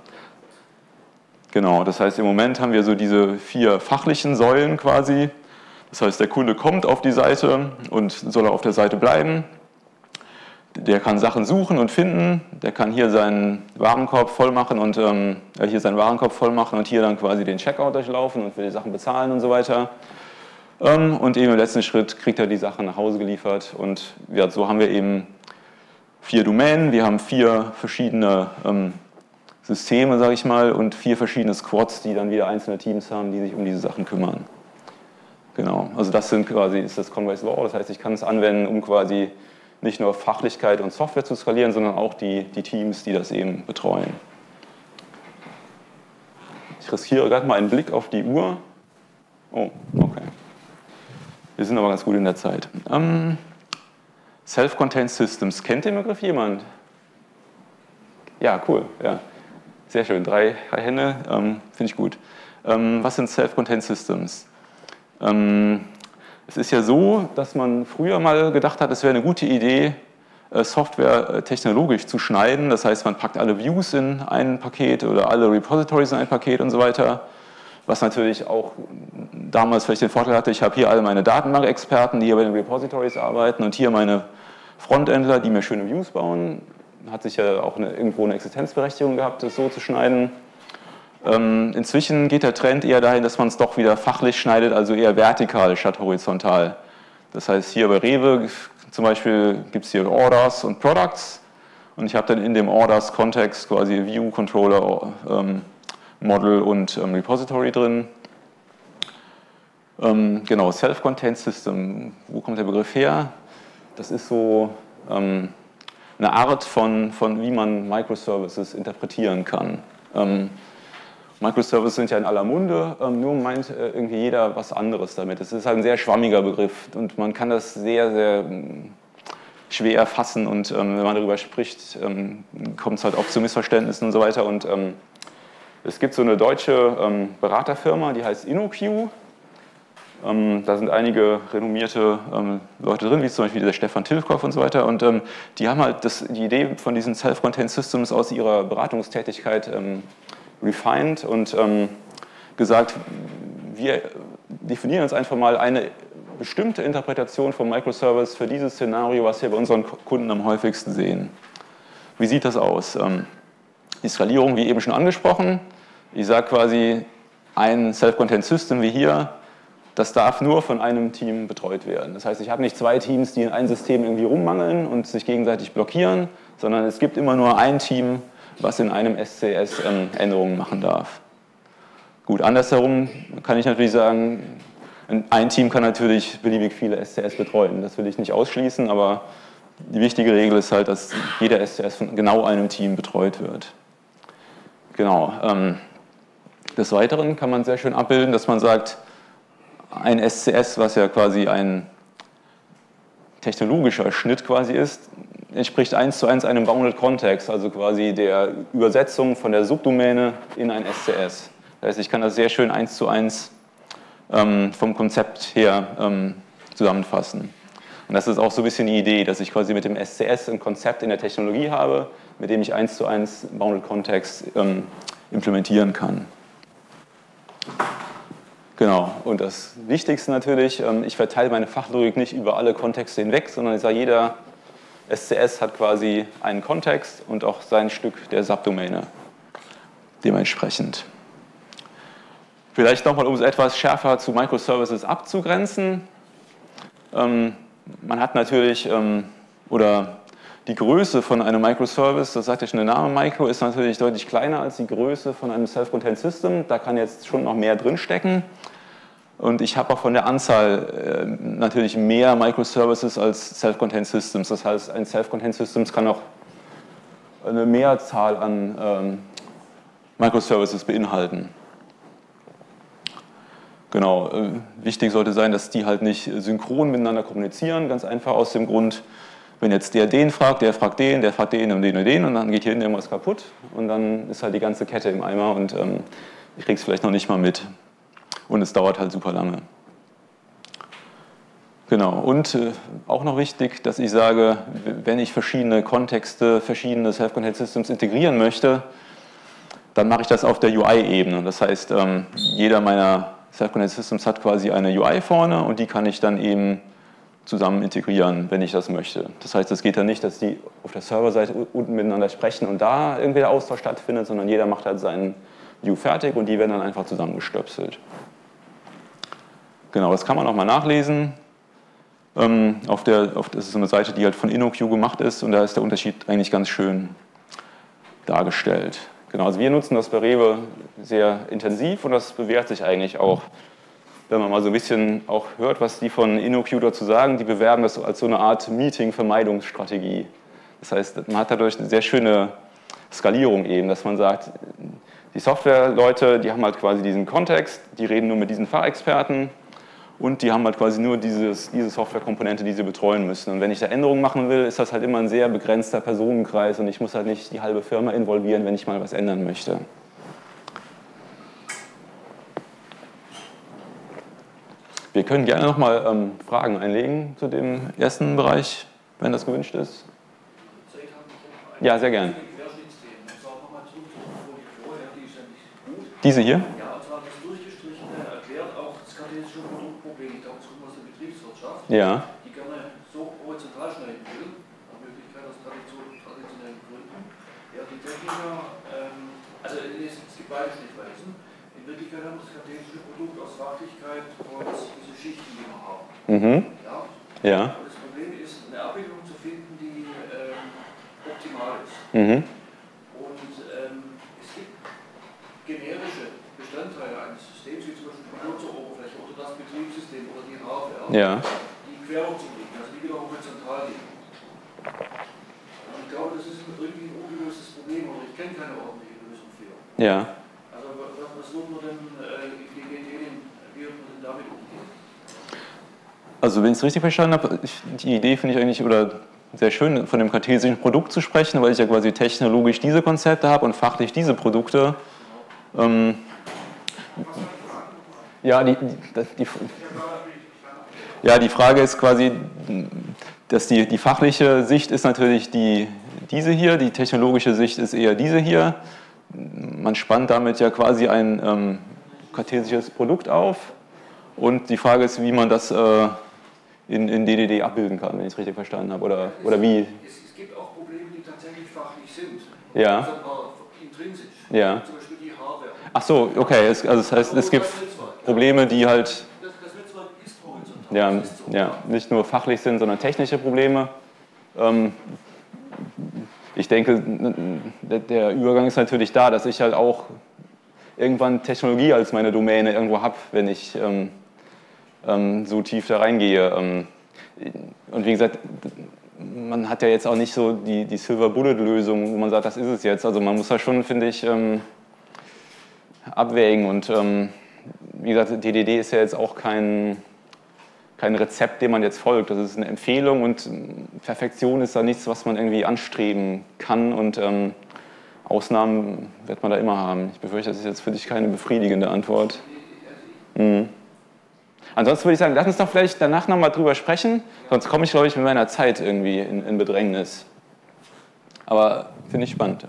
Genau, das heißt, im Moment haben wir so diese vier fachlichen Säulen quasi. Das heißt, der Kunde kommt auf die Seite und soll auf der Seite bleiben. Der kann Sachen suchen und finden, der kann hier seinen Warenkorb voll machen und hier dann quasi den Checkout durchlaufen und will die Sachen bezahlen und so weiter. Und eben im letzten Schritt kriegt er die Sachen nach Hause geliefert, und ja, so haben wir eben vier Domänen, wir haben vier verschiedene Systeme, sage ich mal, und vier verschiedene Squads, die dann wieder einzelne Teams haben, die sich um diese Sachen kümmern. Genau, also das sind quasi, ist das Conway's Law, das heißt, ich kann es anwenden, um quasi nicht nur Fachlichkeit und Software zu skalieren, sondern auch die Teams, die das eben betreuen. Ich riskiere gerade mal einen Blick auf die Uhr. Oh, okay. Wir sind aber ganz gut in der Zeit. Self-Contained Systems. Kennt den Begriff jemand? Ja, cool. Ja. Sehr schön. Drei Hände. Finde ich gut. Was sind Self-Contained Systems? Es ist ja so, dass man früher mal gedacht hat, es wäre eine gute Idee, Software technologisch zu schneiden. Das heißt, man packt alle Views in ein Paket oder alle Repositories in ein Paket und so weiter. Was natürlich auch damals vielleicht den Vorteil hatte, ich habe hier alle meine Datenbank-Experten, die hier bei den Repositories arbeiten, und hier meine Frontendler, die mir schöne Views bauen. Hat sich ja auch irgendwo eine Existenzberechtigung gehabt, das so zu schneiden. Inzwischen geht der Trend eher dahin, dass man es doch wieder fachlich schneidet, also eher vertikal statt horizontal. Das heißt, hier bei Rewe zum Beispiel gibt es hier Orders und Products, und ich habe dann in dem Orders-Kontext quasi View, Controller, Model und Repository drin. Genau, Self-Contained System, wo kommt der Begriff her? Das ist so eine Art von wie man Microservices interpretieren kann. Microservices sind ja in aller Munde, nur meint irgendwie jeder was anderes damit. Es ist halt ein sehr schwammiger Begriff, und man kann das sehr, sehr schwer erfassen, und wenn man darüber spricht, kommt es halt oft zu Missverständnissen und so weiter. Und es gibt so eine deutsche Beraterfirma, die heißt InnoQ. Da sind einige renommierte Leute drin, wie zum Beispiel der Stefan Tilkov und so weiter. Und die haben halt die Idee von diesen Self-Contained Systems aus ihrer Beratungstätigkeit refined und gesagt, wir definieren jetzt einfach mal eine bestimmte Interpretation von Microservice für dieses Szenario, was wir bei unseren Kunden am häufigsten sehen. Wie sieht das aus? Die Skalierung, wie eben schon angesprochen. Ich sage quasi, ein Self-Contained System wie hier, das darf nur von einem Team betreut werden. Das heißt, ich habe nicht zwei Teams, die in einem System irgendwie rummangeln und sich gegenseitig blockieren, sondern es gibt immer nur ein Team, was in einem SCS Änderungen machen darf. Gut, andersherum kann ich natürlich sagen, ein Team kann natürlich beliebig viele SCS betreuen. Das will ich nicht ausschließen, aber die wichtige Regel ist halt, dass jeder SCS von genau einem Team betreut wird. Genau. Des Weiteren kann man sehr schön abbilden, dass man sagt, ein SCS, was ja quasi ein technologischer Schnitt quasi ist, entspricht 1:1 einem Bounded Context, also quasi der Übersetzung von der Subdomäne in ein SCS. Das heißt, ich kann das sehr schön 1:1 vom Konzept her zusammenfassen. Und das ist auch so ein bisschen die Idee, dass ich quasi mit dem SCS ein Konzept in der Technologie habe, mit dem ich 1:1 Bounded Context implementieren kann. Genau, und das Wichtigste natürlich, ich verteile meine Fachlogik nicht über alle Kontexte hinweg, sondern ich sage, jeder SCS hat quasi einen Kontext und auch sein Stück der Subdomäne dementsprechend. Vielleicht nochmal, um es etwas schärfer zu Microservices abzugrenzen. Man hat natürlich, oder die Größe von einem Microservice, das sagt ja schon der Name Micro, ist natürlich deutlich kleiner als die Größe von einem Self-Contained System. Da kann jetzt schon noch mehr drinstecken. Und ich habe auch von der Anzahl natürlich mehr Microservices als Self-Contained Systems. Das heißt, ein Self-Contained Systems kann auch eine Mehrzahl an Microservices beinhalten. Genau, wichtig sollte sein, dass die halt nicht synchron miteinander kommunizieren. Ganz einfach aus dem Grund, wenn jetzt der den fragt, der fragt den und den und dann geht hier hinten irgendwas kaputt und dann ist halt die ganze Kette im Eimer und ich krieg's vielleicht noch nicht mal mit. Und es dauert halt super lange. Genau, und auch noch wichtig, dass ich sage, wenn ich verschiedene Kontexte, verschiedene Self-Contained Systems integrieren möchte, dann mache ich das auf der UI-Ebene. Das heißt, jeder meiner Self-Contained Systems hat quasi eine UI vorne und die kann ich dann eben zusammen integrieren, wenn ich das möchte. Das heißt, es geht ja nicht, dass die auf der Serverseite unten miteinander sprechen und da irgendwie der Austausch stattfindet, sondern jeder macht halt seinen View fertig und die werden dann einfach zusammengestöpselt. Genau, das kann man auch mal nachlesen. Das ist so eine Seite, die halt von InnoQ gemacht ist und da ist der Unterschied eigentlich ganz schön dargestellt. Genau, also wir nutzen das bei Rewe sehr intensiv und das bewährt sich eigentlich auch. Wenn man mal so ein bisschen auch hört, was die von InnoQ dazu sagen, die bewerben das als so eine Art Meeting-Vermeidungsstrategie. Das heißt, man hat dadurch eine sehr schöne Skalierung eben, dass man sagt, die Software-Leute, die haben halt quasi diesen Kontext, die reden nur mit diesen Fachexperten und die haben halt quasi nur diese Software-Komponente, die sie betreuen müssen. Und wenn ich da Änderungen machen will, ist das halt immer ein sehr begrenzter Personenkreis und ich muss halt nicht die halbe Firma involvieren, wenn ich mal was ändern möchte. Wir können gerne nochmal Fragen einlegen zu dem ersten Bereich, wenn das gewünscht ist. Ja, sehr gerne. Diese hier? Ja, und zwar das Durchgestrichene erklärt auch das kartesische Produktproblem. Ich glaube, das kommt aus der Betriebswirtschaft. Ja. Die gerne so horizontal schneiden will, nach Möglichkeit aus traditionellen Gründen. Ja, die Techniker, also es gibt beide Schnittweisen. In Wirklichkeit haben das kartesische Produkt aus Fachlichkeit und diese Schichten, die wir haben. Mhm. Ja. Ja. Und das Problem ist, eine Abbildung zu finden, die optimal ist. Mhm. Generische Bestandteile eines Systems, wie zum Beispiel die Benutzeroberfläche oder das Betriebssystem oder die Hardware, ja, die quer zu liegen, also die wiederum horizontal liegen. Und ich glaube, das ist irgendwie ein ungelöstes Problem, aber ich kenne keine ordentliche Lösung für. Ja. Also was würden wir denn, wie würden wir denn damit umgehen? Also wenn ich es richtig verstanden habe, die Idee finde ich eigentlich, oder sehr schön, von dem kartesischen Produkt zu sprechen, weil ich ja quasi technologisch diese Konzepte habe und fachlich diese Produkte. Die Frage ist quasi, dass die fachliche Sicht ist natürlich diese hier, die technologische Sicht ist eher diese hier. Man spannt damit ja quasi ein kartesisches Produkt auf. Und die Frage ist, wie man das in DDD abbilden kann, wenn ich es richtig verstanden habe. Oder wie? Es gibt auch Probleme, die tatsächlich fachlich sind. Ja. Also intrinsisch. Ja. Zum Beispiel die Hardware. Ach so, okay. Also das heißt, es gibt Probleme, die halt... Das Netzwerk ist horizontal. Ja, ja, nicht nur fachlich sind, sondern technische Probleme. Ich denke, der Übergang ist natürlich da, dass ich halt auch irgendwann Technologie als meine Domäne irgendwo habe, wenn ich... so tief da reingehe. Und wie gesagt, man hat ja jetzt auch nicht so die Silver-Bullet-Lösung, wo man sagt, das ist es jetzt. Also man muss da schon, finde ich, abwägen. Und wie gesagt, DDD ist ja jetzt auch kein Rezept, dem man jetzt folgt. Das ist eine Empfehlung und Perfektion ist da nichts, was man irgendwie anstreben kann. Und Ausnahmen wird man da immer haben. Ich befürchte, das ist jetzt für dich keine befriedigende Antwort. Mhm. Ansonsten würde ich sagen, lass uns doch vielleicht danach nochmal drüber sprechen, sonst komme ich, glaube ich, mit meiner Zeit irgendwie in Bedrängnis. Aber finde ich spannend.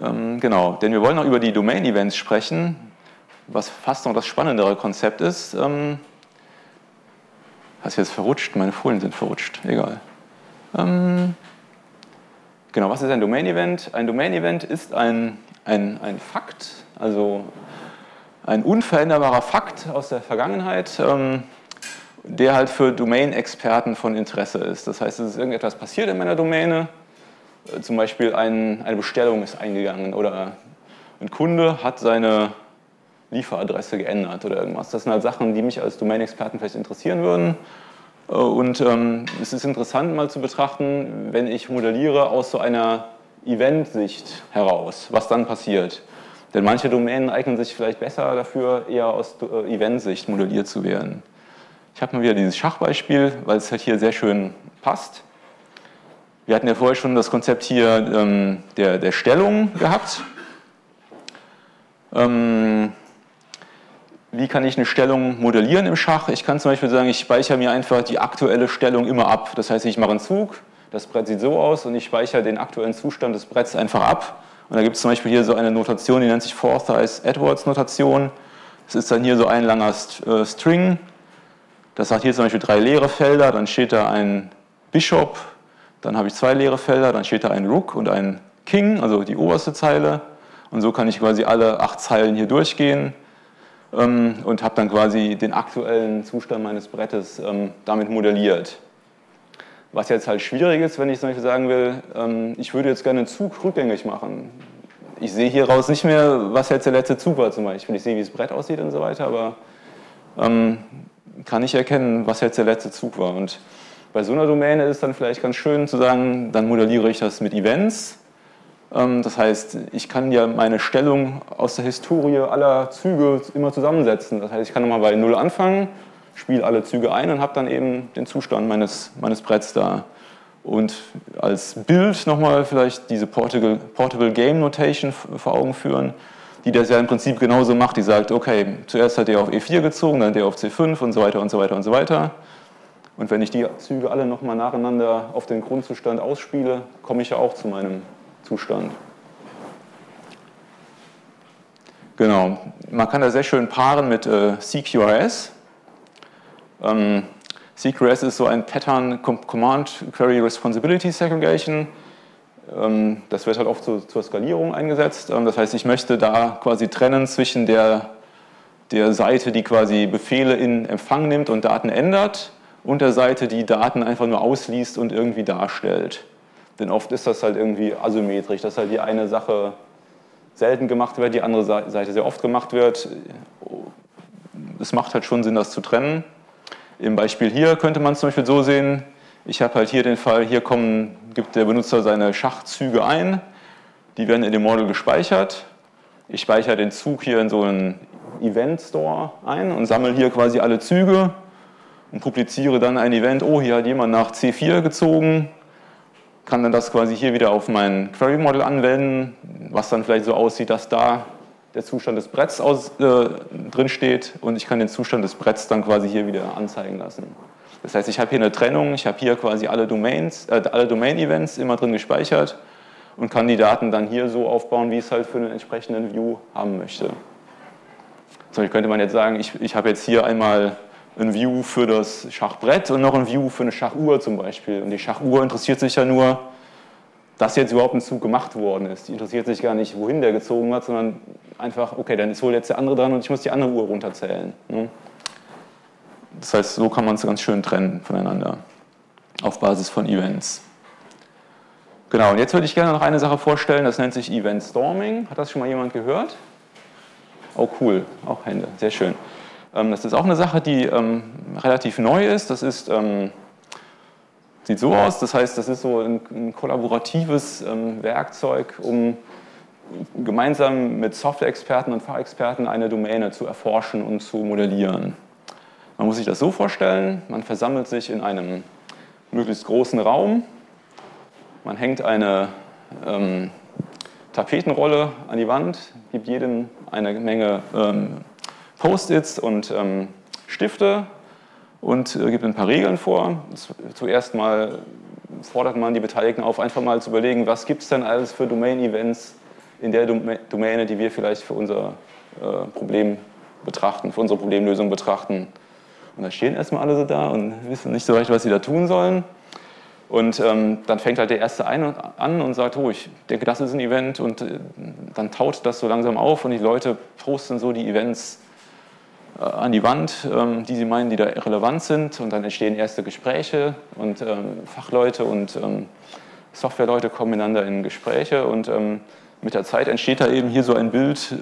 Genau, denn wir wollen noch über die Domain-Events sprechen, was fast noch das spannendere Konzept ist. Hast du jetzt verrutscht? Meine Folien sind verrutscht, egal. Genau, was ist ein Domain-Event? Ein Domain-Event ist ein Fakt, also... ein unveränderbarer Fakt aus der Vergangenheit, der halt für Domain-Experten von Interesse ist. Das heißt, es ist irgendetwas passiert in meiner Domäne, zum Beispiel eine Bestellung ist eingegangen oder ein Kunde hat seine Lieferadresse geändert oder irgendwas. Das sind halt Sachen, die mich als Domain-Experten vielleicht interessieren würden. Und es ist interessant mal zu betrachten, wenn ich modelliere aus so einer Event-Sicht heraus, was dann passiert. Denn manche Domänen eignen sich vielleicht besser dafür, eher aus Eventsicht modelliert zu werden. Ich habe mal wieder dieses Schachbeispiel, weil es halt hier sehr schön passt. Wir hatten ja vorher schon das Konzept hier der Stellung gehabt. Wie kann ich eine Stellung modellieren im Schach? Ich kann zum Beispiel sagen, ich speichere mir einfach die aktuelle Stellung immer ab. Das heißt, ich mache einen Zug, das Brett sieht so aus und ich speichere den aktuellen Zustand des Bretts einfach ab. Und da gibt es zum Beispiel hier so eine Notation, die nennt sich Forsyth Edwards Notation. Es ist dann hier so ein langer String. Das hat hier zum Beispiel 3 leere Felder, dann steht da ein Bishop, dann habe ich 2 leere Felder, dann steht da ein Rook und ein King, also die oberste Zeile. Und so kann ich quasi alle 8 Zeilen hier durchgehen und habe dann quasi den aktuellen Zustand meines Brettes damit modelliert. Was jetzt halt schwierig ist, wenn ich zum Beispiel sagen will, ich würde jetzt gerne einen Zug rückgängig machen. Ich sehe hieraus nicht mehr, was jetzt der letzte Zug war zum Beispiel. Ich sehe, wie das Brett aussieht und so weiter, aber kann ich erkennen, was jetzt der letzte Zug war. Und bei so einer Domäne ist es dann vielleicht ganz schön zu sagen, dann modelliere ich das mit Events. Das heißt, ich kann ja meine Stellung aus der Historie aller Züge immer zusammensetzen. Das heißt, ich kann nochmal bei 0 anfangen. Spiele alle Züge ein und habe dann eben den Zustand meines Bretts da. Und als Bild nochmal vielleicht diese Portable Game Notation vor Augen führen, die das ja im Prinzip genauso macht. Die sagt, okay, zuerst hat der auf E4 gezogen, dann der auf C5 und so weiter und so weiter und so weiter. Und wenn ich die Züge alle nochmal nacheinander auf den Grundzustand ausspiele, komme ich ja auch zu meinem Zustand. Genau, man kann da sehr schön paaren mit CQRS. CQRS ist so ein Pattern Command Query Responsibility Segregation. Das wird halt oft zur Skalierung eingesetzt. Das heißt, ich möchte da quasi trennen zwischen der Seite, die quasi Befehle in Empfang nimmt und Daten ändert, und der Seite, die Daten einfach nur ausliest und irgendwie darstellt. Denn oft ist das halt irgendwie asymmetrisch, dass halt die eine Sache selten gemacht wird, die andere Seite sehr oft gemacht wird. Es macht halt schon Sinn, das zu trennen. Im Beispiel hier könnte man es zum Beispiel so sehen, ich habe halt hier den Fall, hier gibt der Benutzer seine Schachzüge ein, die werden in dem Model gespeichert. Ich speichere den Zug hier in so einen Event Store ein und sammle hier quasi alle Züge und publiziere dann ein Event, oh, hier hat jemand nach C4 gezogen, kann dann das quasi hier wieder auf mein Query Model anwenden, was dann vielleicht so aussieht, dass da der Zustand des Bretts drin steht und ich kann den Zustand des Bretts dann quasi hier wieder anzeigen lassen. Das heißt, ich habe hier eine Trennung, ich habe hier quasi alle Domain-Events immer drin gespeichert und kann die Daten dann hier so aufbauen, wie ich es halt für einen entsprechenden View haben möchte. Zum Beispiel könnte man jetzt sagen, ich habe jetzt hier einmal ein View für das Schachbrett und noch ein View für eine Schachuhr zum Beispiel. Und die Schachuhr interessiert sich ja nur, dass jetzt überhaupt ein Zug gemacht worden ist. Die interessiert sich gar nicht, wohin der gezogen hat, sondern einfach, okay, dann ist wohl jetzt der andere dran und ich muss die andere Uhr runterzählen. Das heißt, so kann man es ganz schön trennen voneinander, auf Basis von Events. Genau, und jetzt würde ich gerne noch eine Sache vorstellen, das nennt sich Event Storming. Hat das schon mal jemand gehört? Oh cool, auch Hände, sehr schön. Das ist auch eine Sache, die relativ neu ist. Das ist, sieht so aus, das heißt, das ist so ein kollaboratives Werkzeug, um gemeinsam mit Software-Experten und Fachexperten eine Domäne zu erforschen und zu modellieren. Man muss sich das so vorstellen, man versammelt sich in einem möglichst großen Raum, man hängt eine Tapetenrolle an die Wand, gibt jedem eine Menge Post-its und Stifte und gibt ein paar Regeln vor. Zuerst mal fordert man die Beteiligten auf, einfach mal zu überlegen, was gibt es denn alles für Domain-Events in der Domäne, die wir vielleicht für unser Problem betrachten, für unsere Problemlösung betrachten. Und da stehen erstmal alle so da und wissen nicht so recht, was sie da tun sollen. Und dann fängt halt der Erste an und sagt, oh, ich denke, das ist ein Event. Und dann taut das so langsam auf und die Leute posten so die Events an die Wand, die sie meinen, die da relevant sind. Und dann entstehen erste Gespräche und Fachleute und Softwareleute kommen miteinander in Gespräche. Und mit der Zeit entsteht da eben hier so ein Bild,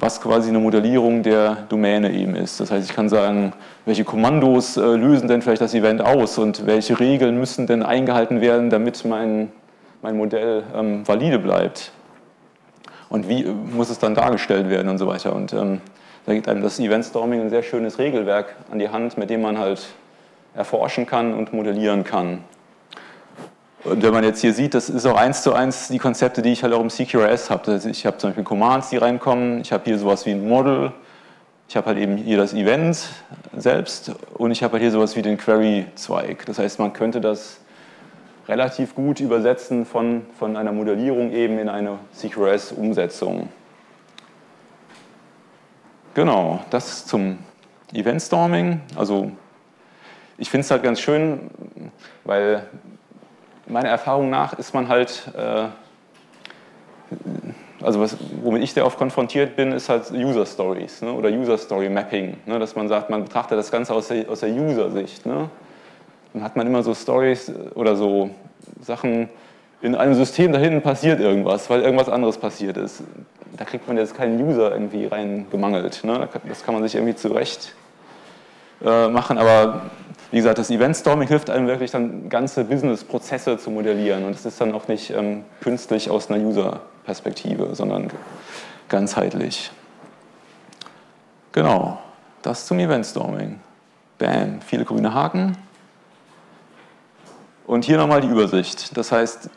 was quasi eine Modellierung der Domäne eben ist. Das heißt, ich kann sagen, welche Kommandos lösen denn vielleicht das Event aus und welche Regeln müssen denn eingehalten werden, damit mein Modell valide bleibt. Und wie muss es dann dargestellt werden und so weiter. Und da gibt einem das Event Storming ein sehr schönes Regelwerk an die Hand, mit dem man halt erforschen kann und modellieren kann. Und wenn man jetzt hier sieht, das ist auch 1:1 die Konzepte, die ich halt auch im CQRS habe. Also ich habe zum Beispiel Commands, die reinkommen, ich habe hier sowas wie ein Model, ich habe halt eben hier das Event selbst und ich habe halt hier sowas wie den Query-Zweig. Das heißt, man könnte das relativ gut übersetzen von einer Modellierung eben in eine CQRS-Umsetzung. Genau, das zum Event-Storming. Also ich finde es halt ganz schön, weil meiner Erfahrung nach ist man halt, also womit ich sehr oft konfrontiert bin, ist halt User Stories, ne, oder User Story Mapping, ne, dass man sagt, man betrachtet das Ganze aus der User-Sicht. Ne. Dann hat man immer so Stories oder so Sachen, in einem System da hinten passiert irgendwas, weil irgendwas anderes passiert ist. Da kriegt man jetzt keinen User irgendwie reingemangelt. Ne. Das kann man sich irgendwie zurecht machen, aber wie gesagt, das Event Storming hilft einem wirklich dann ganze Business-Prozesse zu modellieren und es ist dann auch nicht künstlich aus einer User-Perspektive, sondern ganzheitlich. Genau, das zum Event Storming. Bam, viele grüne Haken. Und hier nochmal die Übersicht, das heißt,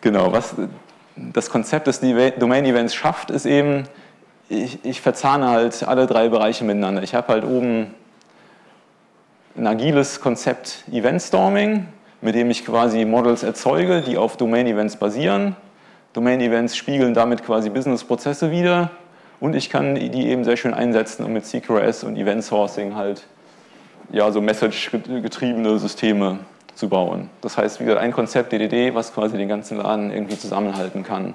genau, was das Konzept des Domain-Events schafft, ist eben, ich verzahne halt alle drei Bereiche miteinander. Ich habe halt oben ein agiles Konzept Event-Storming, mit dem ich quasi Models erzeuge, die auf Domain-Events basieren. Domain-Events spiegeln damit quasi Business-Prozesse wider und ich kann die eben sehr schön einsetzen, um mit CQRS und Event-Sourcing halt ja, so message-getriebene Systeme zu bauen. Das heißt, wie gesagt, ein Konzept DDD, was quasi den ganzen Laden irgendwie zusammenhalten kann.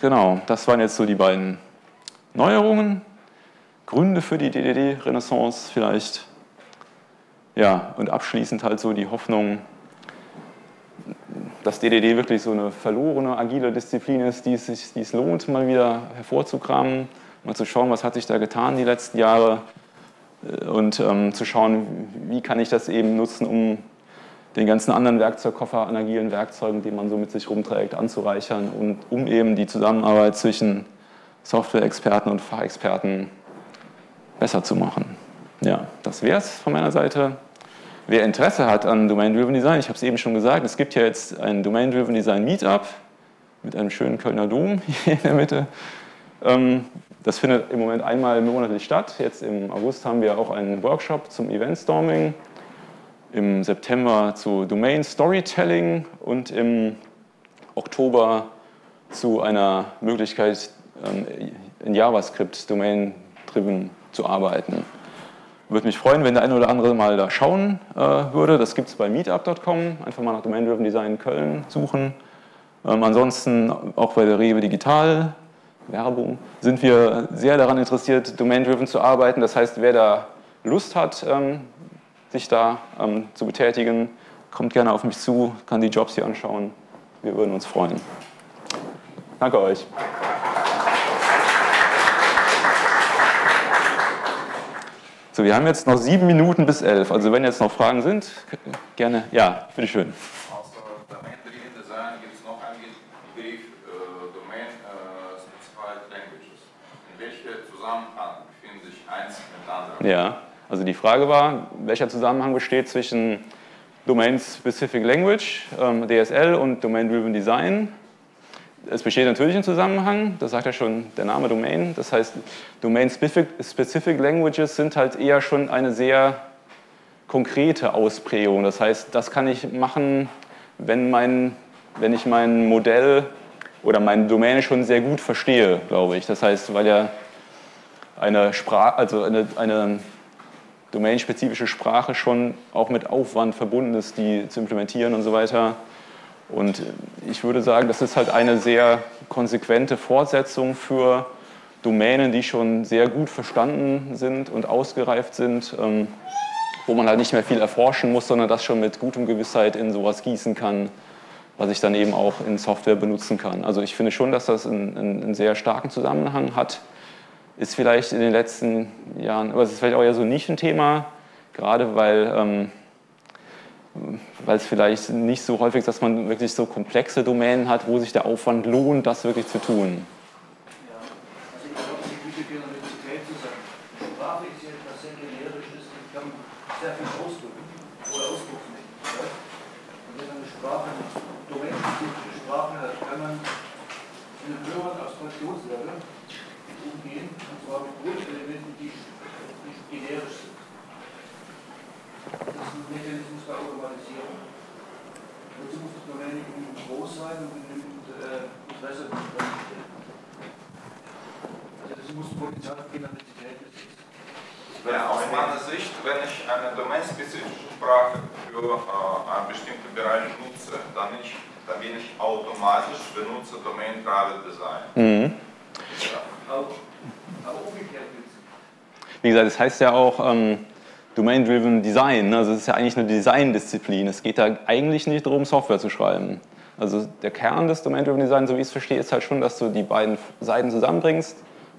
Genau, das waren jetzt so die beiden Neuerungen, Gründe für die DDD-Renaissance vielleicht. Ja, und abschließend halt so die Hoffnung, dass DDD wirklich so eine verlorene, agile Disziplin ist, die es lohnt, mal wieder hervorzukramen, mal zu schauen, was hat sich da getan die letzten Jahre. Und zu schauen, wie kann ich das eben nutzen, um den ganzen anderen Werkzeugkoffer an agilen Werkzeugen, die man so mit sich rumträgt, anzureichern und um eben die Zusammenarbeit zwischen Software-Experten und Fachexperten besser zu machen. Ja, das wäre es von meiner Seite. Wer Interesse hat an Domain-Driven Design, ich habe es eben schon gesagt, es gibt ja jetzt ein Domain-Driven Design Meetup mit einem schönen Kölner Dom hier in der Mitte. Das findet im Moment einmal monatlich statt. Jetzt im August haben wir auch einen Workshop zum Event Storming, im September zu Domain Storytelling und im Oktober zu einer Möglichkeit, in JavaScript Domain-Driven zu arbeiten. Würde mich freuen, wenn der eine oder andere mal da schauen würde. Das gibt es bei meetup.com. Einfach mal nach Domain-Driven Design Köln suchen. Ansonsten auch bei der Rewe Digital, Werbung, sind wir sehr daran interessiert, Domain-Driven zu arbeiten. Das heißt, wer da Lust hat, sich da zu betätigen, kommt gerne auf mich zu, kann die Jobs hier anschauen. Wir würden uns freuen. Danke euch. So, wir haben jetzt noch 7 Minuten bis 11. Also wenn jetzt noch Fragen sind, gerne. Ja, bitteschön. Aus Domain-Driven Design gibt es noch einen Begriff Domain-Specific Languages. In welchem Zusammenhang befinden sich eins mit anderen? Ja, also die Frage war, welcher Zusammenhang besteht zwischen Domain-Specific Language, DSL und Domain-Driven Design? Es besteht natürlich ein Zusammenhang, das sagt ja schon der Name Domain. Das heißt, Domain-Specific Languages sind halt eher schon eine sehr konkrete Ausprägung. Das heißt, das kann ich machen, wenn ich mein Modell oder meine Domäne schon sehr gut verstehe, glaube ich. Das heißt, weil ja eine Sprache, also eine domainspezifische Sprache schon auch mit Aufwand verbunden ist, die zu implementieren und so weiter. Und ich würde sagen, das ist halt eine sehr konsequente Fortsetzung für Domänen, die schon sehr gut verstanden sind und ausgereift sind, wo man halt nicht mehr viel erforschen muss, sondern das schon mit gutem Gewissheit in sowas gießen kann, was ich dann eben auch in Software benutzen kann. Also ich finde schon, dass das einen sehr starken Zusammenhang hat. Ist vielleicht in den letzten Jahren, aber es ist vielleicht auch eher so nicht ein Thema, gerade weil... weil es vielleicht nicht so häufig ist, dass man wirklich so komplexe Domänen hat, wo sich der Aufwand lohnt, das wirklich zu tun. Ja, also ich glaube, die gute Generosität zu sagen, Sprache ist ja etwas sehr Generisches, ich kann sehr viel ausdrücken oder ausdrucksmächtig. Ja? Und wenn man eine Sprache, eine domänenspezifische Sprache hat, kann man in einem höheren Abstraktionslevel umgehen, und zwar mit Grundelementen, die nicht generisch sind. Das ist ein Mechanismus der Automatisierung. Dazu muss das Domain groß sein und genügend Interesse bestehen. Also das muss Potenzial für Generalität besitzen. Ja, aus meiner Sicht, wenn ich eine domainspezifische Sprache für einen bestimmten Bereich nutze, dann bin ich automatisch benutze Domain-Driven Design. Mhm. Ja. Aber umgekehrt nützen. Wie gesagt, das heißt ja auch... Domain-Driven Design, also es ist ja eigentlich eine Design-Disziplin. Es geht da eigentlich nicht darum, Software zu schreiben. Also der Kern des Domain-Driven Design, so wie ich es verstehe, ist halt schon, dass du die beiden Seiten zusammenbringst,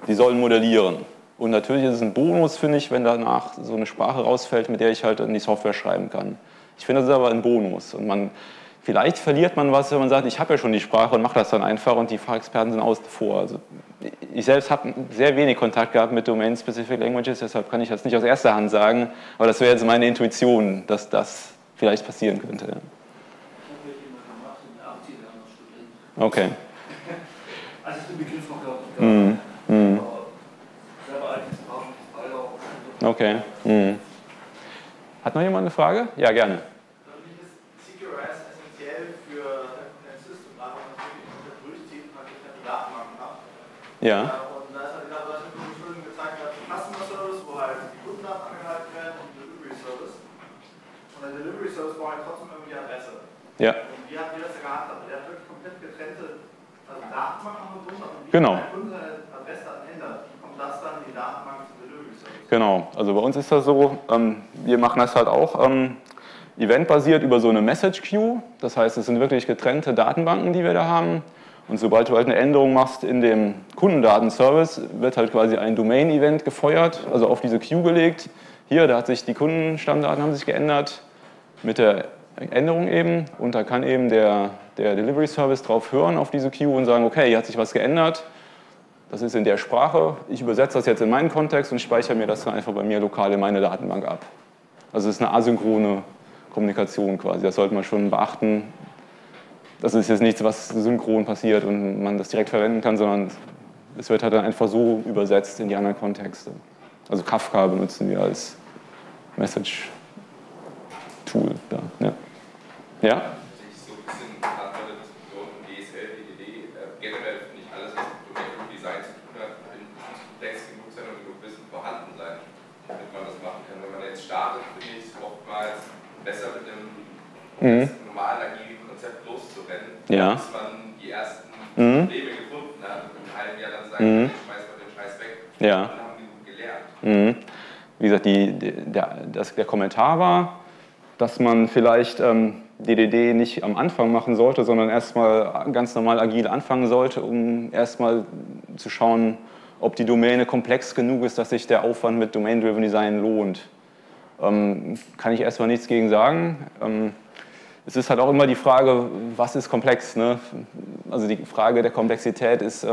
die sollen modellieren. Und natürlich ist es ein Bonus, finde ich, wenn danach so eine Sprache rausfällt, mit der ich halt in die Software schreiben kann. Ich finde, das ist aber ein Bonus. Und vielleicht verliert man was, wenn man sagt, ich habe ja schon die Sprache und mache das dann einfach und die Fachexperten sind außen vor. Also ich selbst habe sehr wenig Kontakt gehabt mit Domain-Specific Languages, deshalb kann ich das nicht aus erster Hand sagen, aber das wäre jetzt meine Intuition, dass das vielleicht passieren könnte. Ich habe ja jemand gemacht, in der 80er Jahren als Student. Okay. Also ist der Begriff noch gar nicht da. Aber selber eigene Sprachen, beide auch. Okay. Mm. Hat noch jemand eine Frage? Ja, gerne. Ja. Und da ist halt gerade was in Schulen gezeigt hat, Customer Service, wo halt die Kunden angehalten werden und Delivery Service. Und der Delivery Service war halt trotzdem irgendwie die Adresse. Ja. Und wie habt ihr das gehandhabt? Der hat wirklich komplett getrennte, also Datenbank haben wir drunter und wie genau. Der Kunde seine Adresse an ändert, kommt das dann in die Datenbank zum Delivery Service. Genau, also bei uns ist das so, wir machen das halt auch eventbasiert über so eine Message Queue. Das heißt, es sind wirklich getrennte Datenbanken, die wir da haben. Und sobald du halt eine Änderung machst in dem Kundendatenservice, wird halt quasi ein Domain-Event gefeuert, also auf diese Queue gelegt. Hier, da hat sich die Kundenstammdaten haben sich geändert mit der Änderung eben. Und da kann eben der Delivery-Service drauf hören auf diese Queue und sagen, okay, hier hat sich was geändert. Das ist in der Sprache. Ich übersetze das jetzt in meinen Kontext und speichere mir das dann einfach bei mir lokal in meine Datenbank ab. Also es ist eine asynchrone Kommunikation quasi. Das sollte man schon beachten. Das ist jetzt nichts, was synchron passiert und man das direkt verwenden kann, sondern Es wird halt dann einfach so übersetzt in die anderen Kontexte. Also Kafka benutzen wir als Message-Tool da. Ja? Ja? Besser mit dem normalen agilen Konzept loszurennen, ja, bis man die ersten Probleme gefunden hat und im halben Jahr dann sagen, ich schmeiß mal den Scheiß weg, ja, und dann haben die gelernt. Wie gesagt, der Kommentar war, dass man vielleicht DDD nicht am Anfang machen sollte, sondern erstmal ganz normal agil anfangen sollte, um erstmal zu schauen, ob die Domäne komplex genug ist, dass sich der Aufwand mit Domain-Driven Design lohnt. Kann ich erstmal nichts gegen sagen. Es ist halt auch immer die Frage, was ist komplex, ne? Also die Frage der Komplexität ist,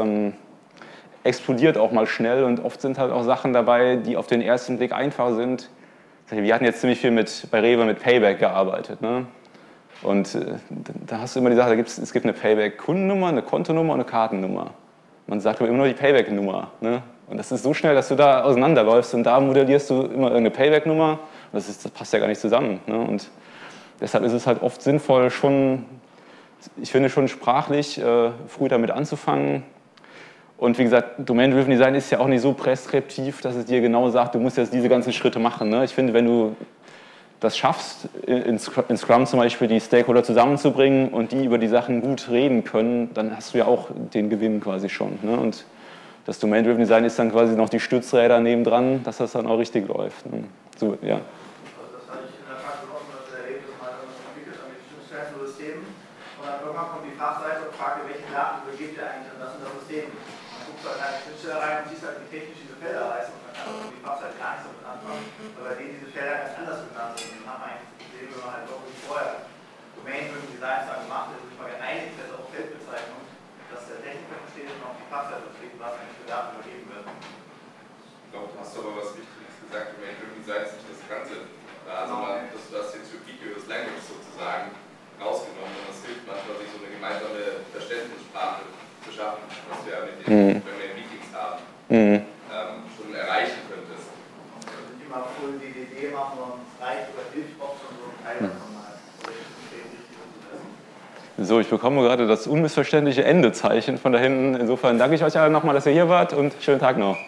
explodiert auch mal schnell, und oft sind halt auch Sachen dabei, die auf den ersten Blick einfach sind. Wir hatten jetzt ziemlich viel bei Rewe mit Payback gearbeitet, ne? Und da hast du immer die Sache, es gibt eine Payback-Kundennummer, eine Kontonummer und eine Kartennummer. Man sagt immer nur die Payback-Nummer, ne? Und das ist so schnell, dass du da auseinanderläufst und da modellierst du immer irgendeine Payback-Nummer. Das passt ja gar nicht zusammen, ne? Und deshalb ist es halt oft sinnvoll, ich finde schon sprachlich früh damit anzufangen. Und wie gesagt, Domain-Driven Design ist ja auch nicht so preskriptiv, dass es dir genau sagt, du musst jetzt diese ganzen Schritte machen, ne? Ich finde, wenn du das schaffst, in Scrum zum Beispiel die Stakeholder zusammenzubringen und die über die Sachen gut reden können, dann hast du ja auch den Gewinn quasi schon, ne? Und das Domain-Driven Design ist dann quasi noch die Stützräder nebendran, dass das dann auch richtig läuft, ne? So, ja. Also das hatte ich in der Praxis auch schon erlebt, dass man das entwickelt an den Schnittstellen zu Systemen, und dann irgendwann kommt die Fachseite und fragt, welche Daten übergebt ihr eigentlich an das System. Dann guckst du an eine Schnittstelle rein und siehst halt, wie technisch diese Felder heißen, und dann kann man die Fachseite gar nicht so mit anfangen, weil bei denen diese Felder ganz anders benannt sind. Und dann haben wir eigentlich das Problem, wenn man halt auch vorher Domain-Driven Design gemacht hat, dass man geeinigt ist auf Feldbezeichnung, dass der Techniker versteht und auch die Fachseite versteht, was eigentlich für Daten übergeben wird. Ich glaube, du hast aber was Wichtiges gesagt, Domain-Driven Design ist nicht das Ganze. Also, dass du das jetzt für Ubiquitous Language sozusagen rausgenommen, und das hilft manchmal, sich so eine gemeinsame Verständnissprache zu schaffen, was wir mit den Meetings haben, schon erreichen könntest. Also nicht immer voll die DDD machen, sondern reicht oder hilft auch schon so ein Teil davon mal. So, ich bekomme gerade das unmissverständliche Endezeichen von da hinten. Insofern danke ich euch alle nochmal, dass ihr hier wart, und schönen Tag noch.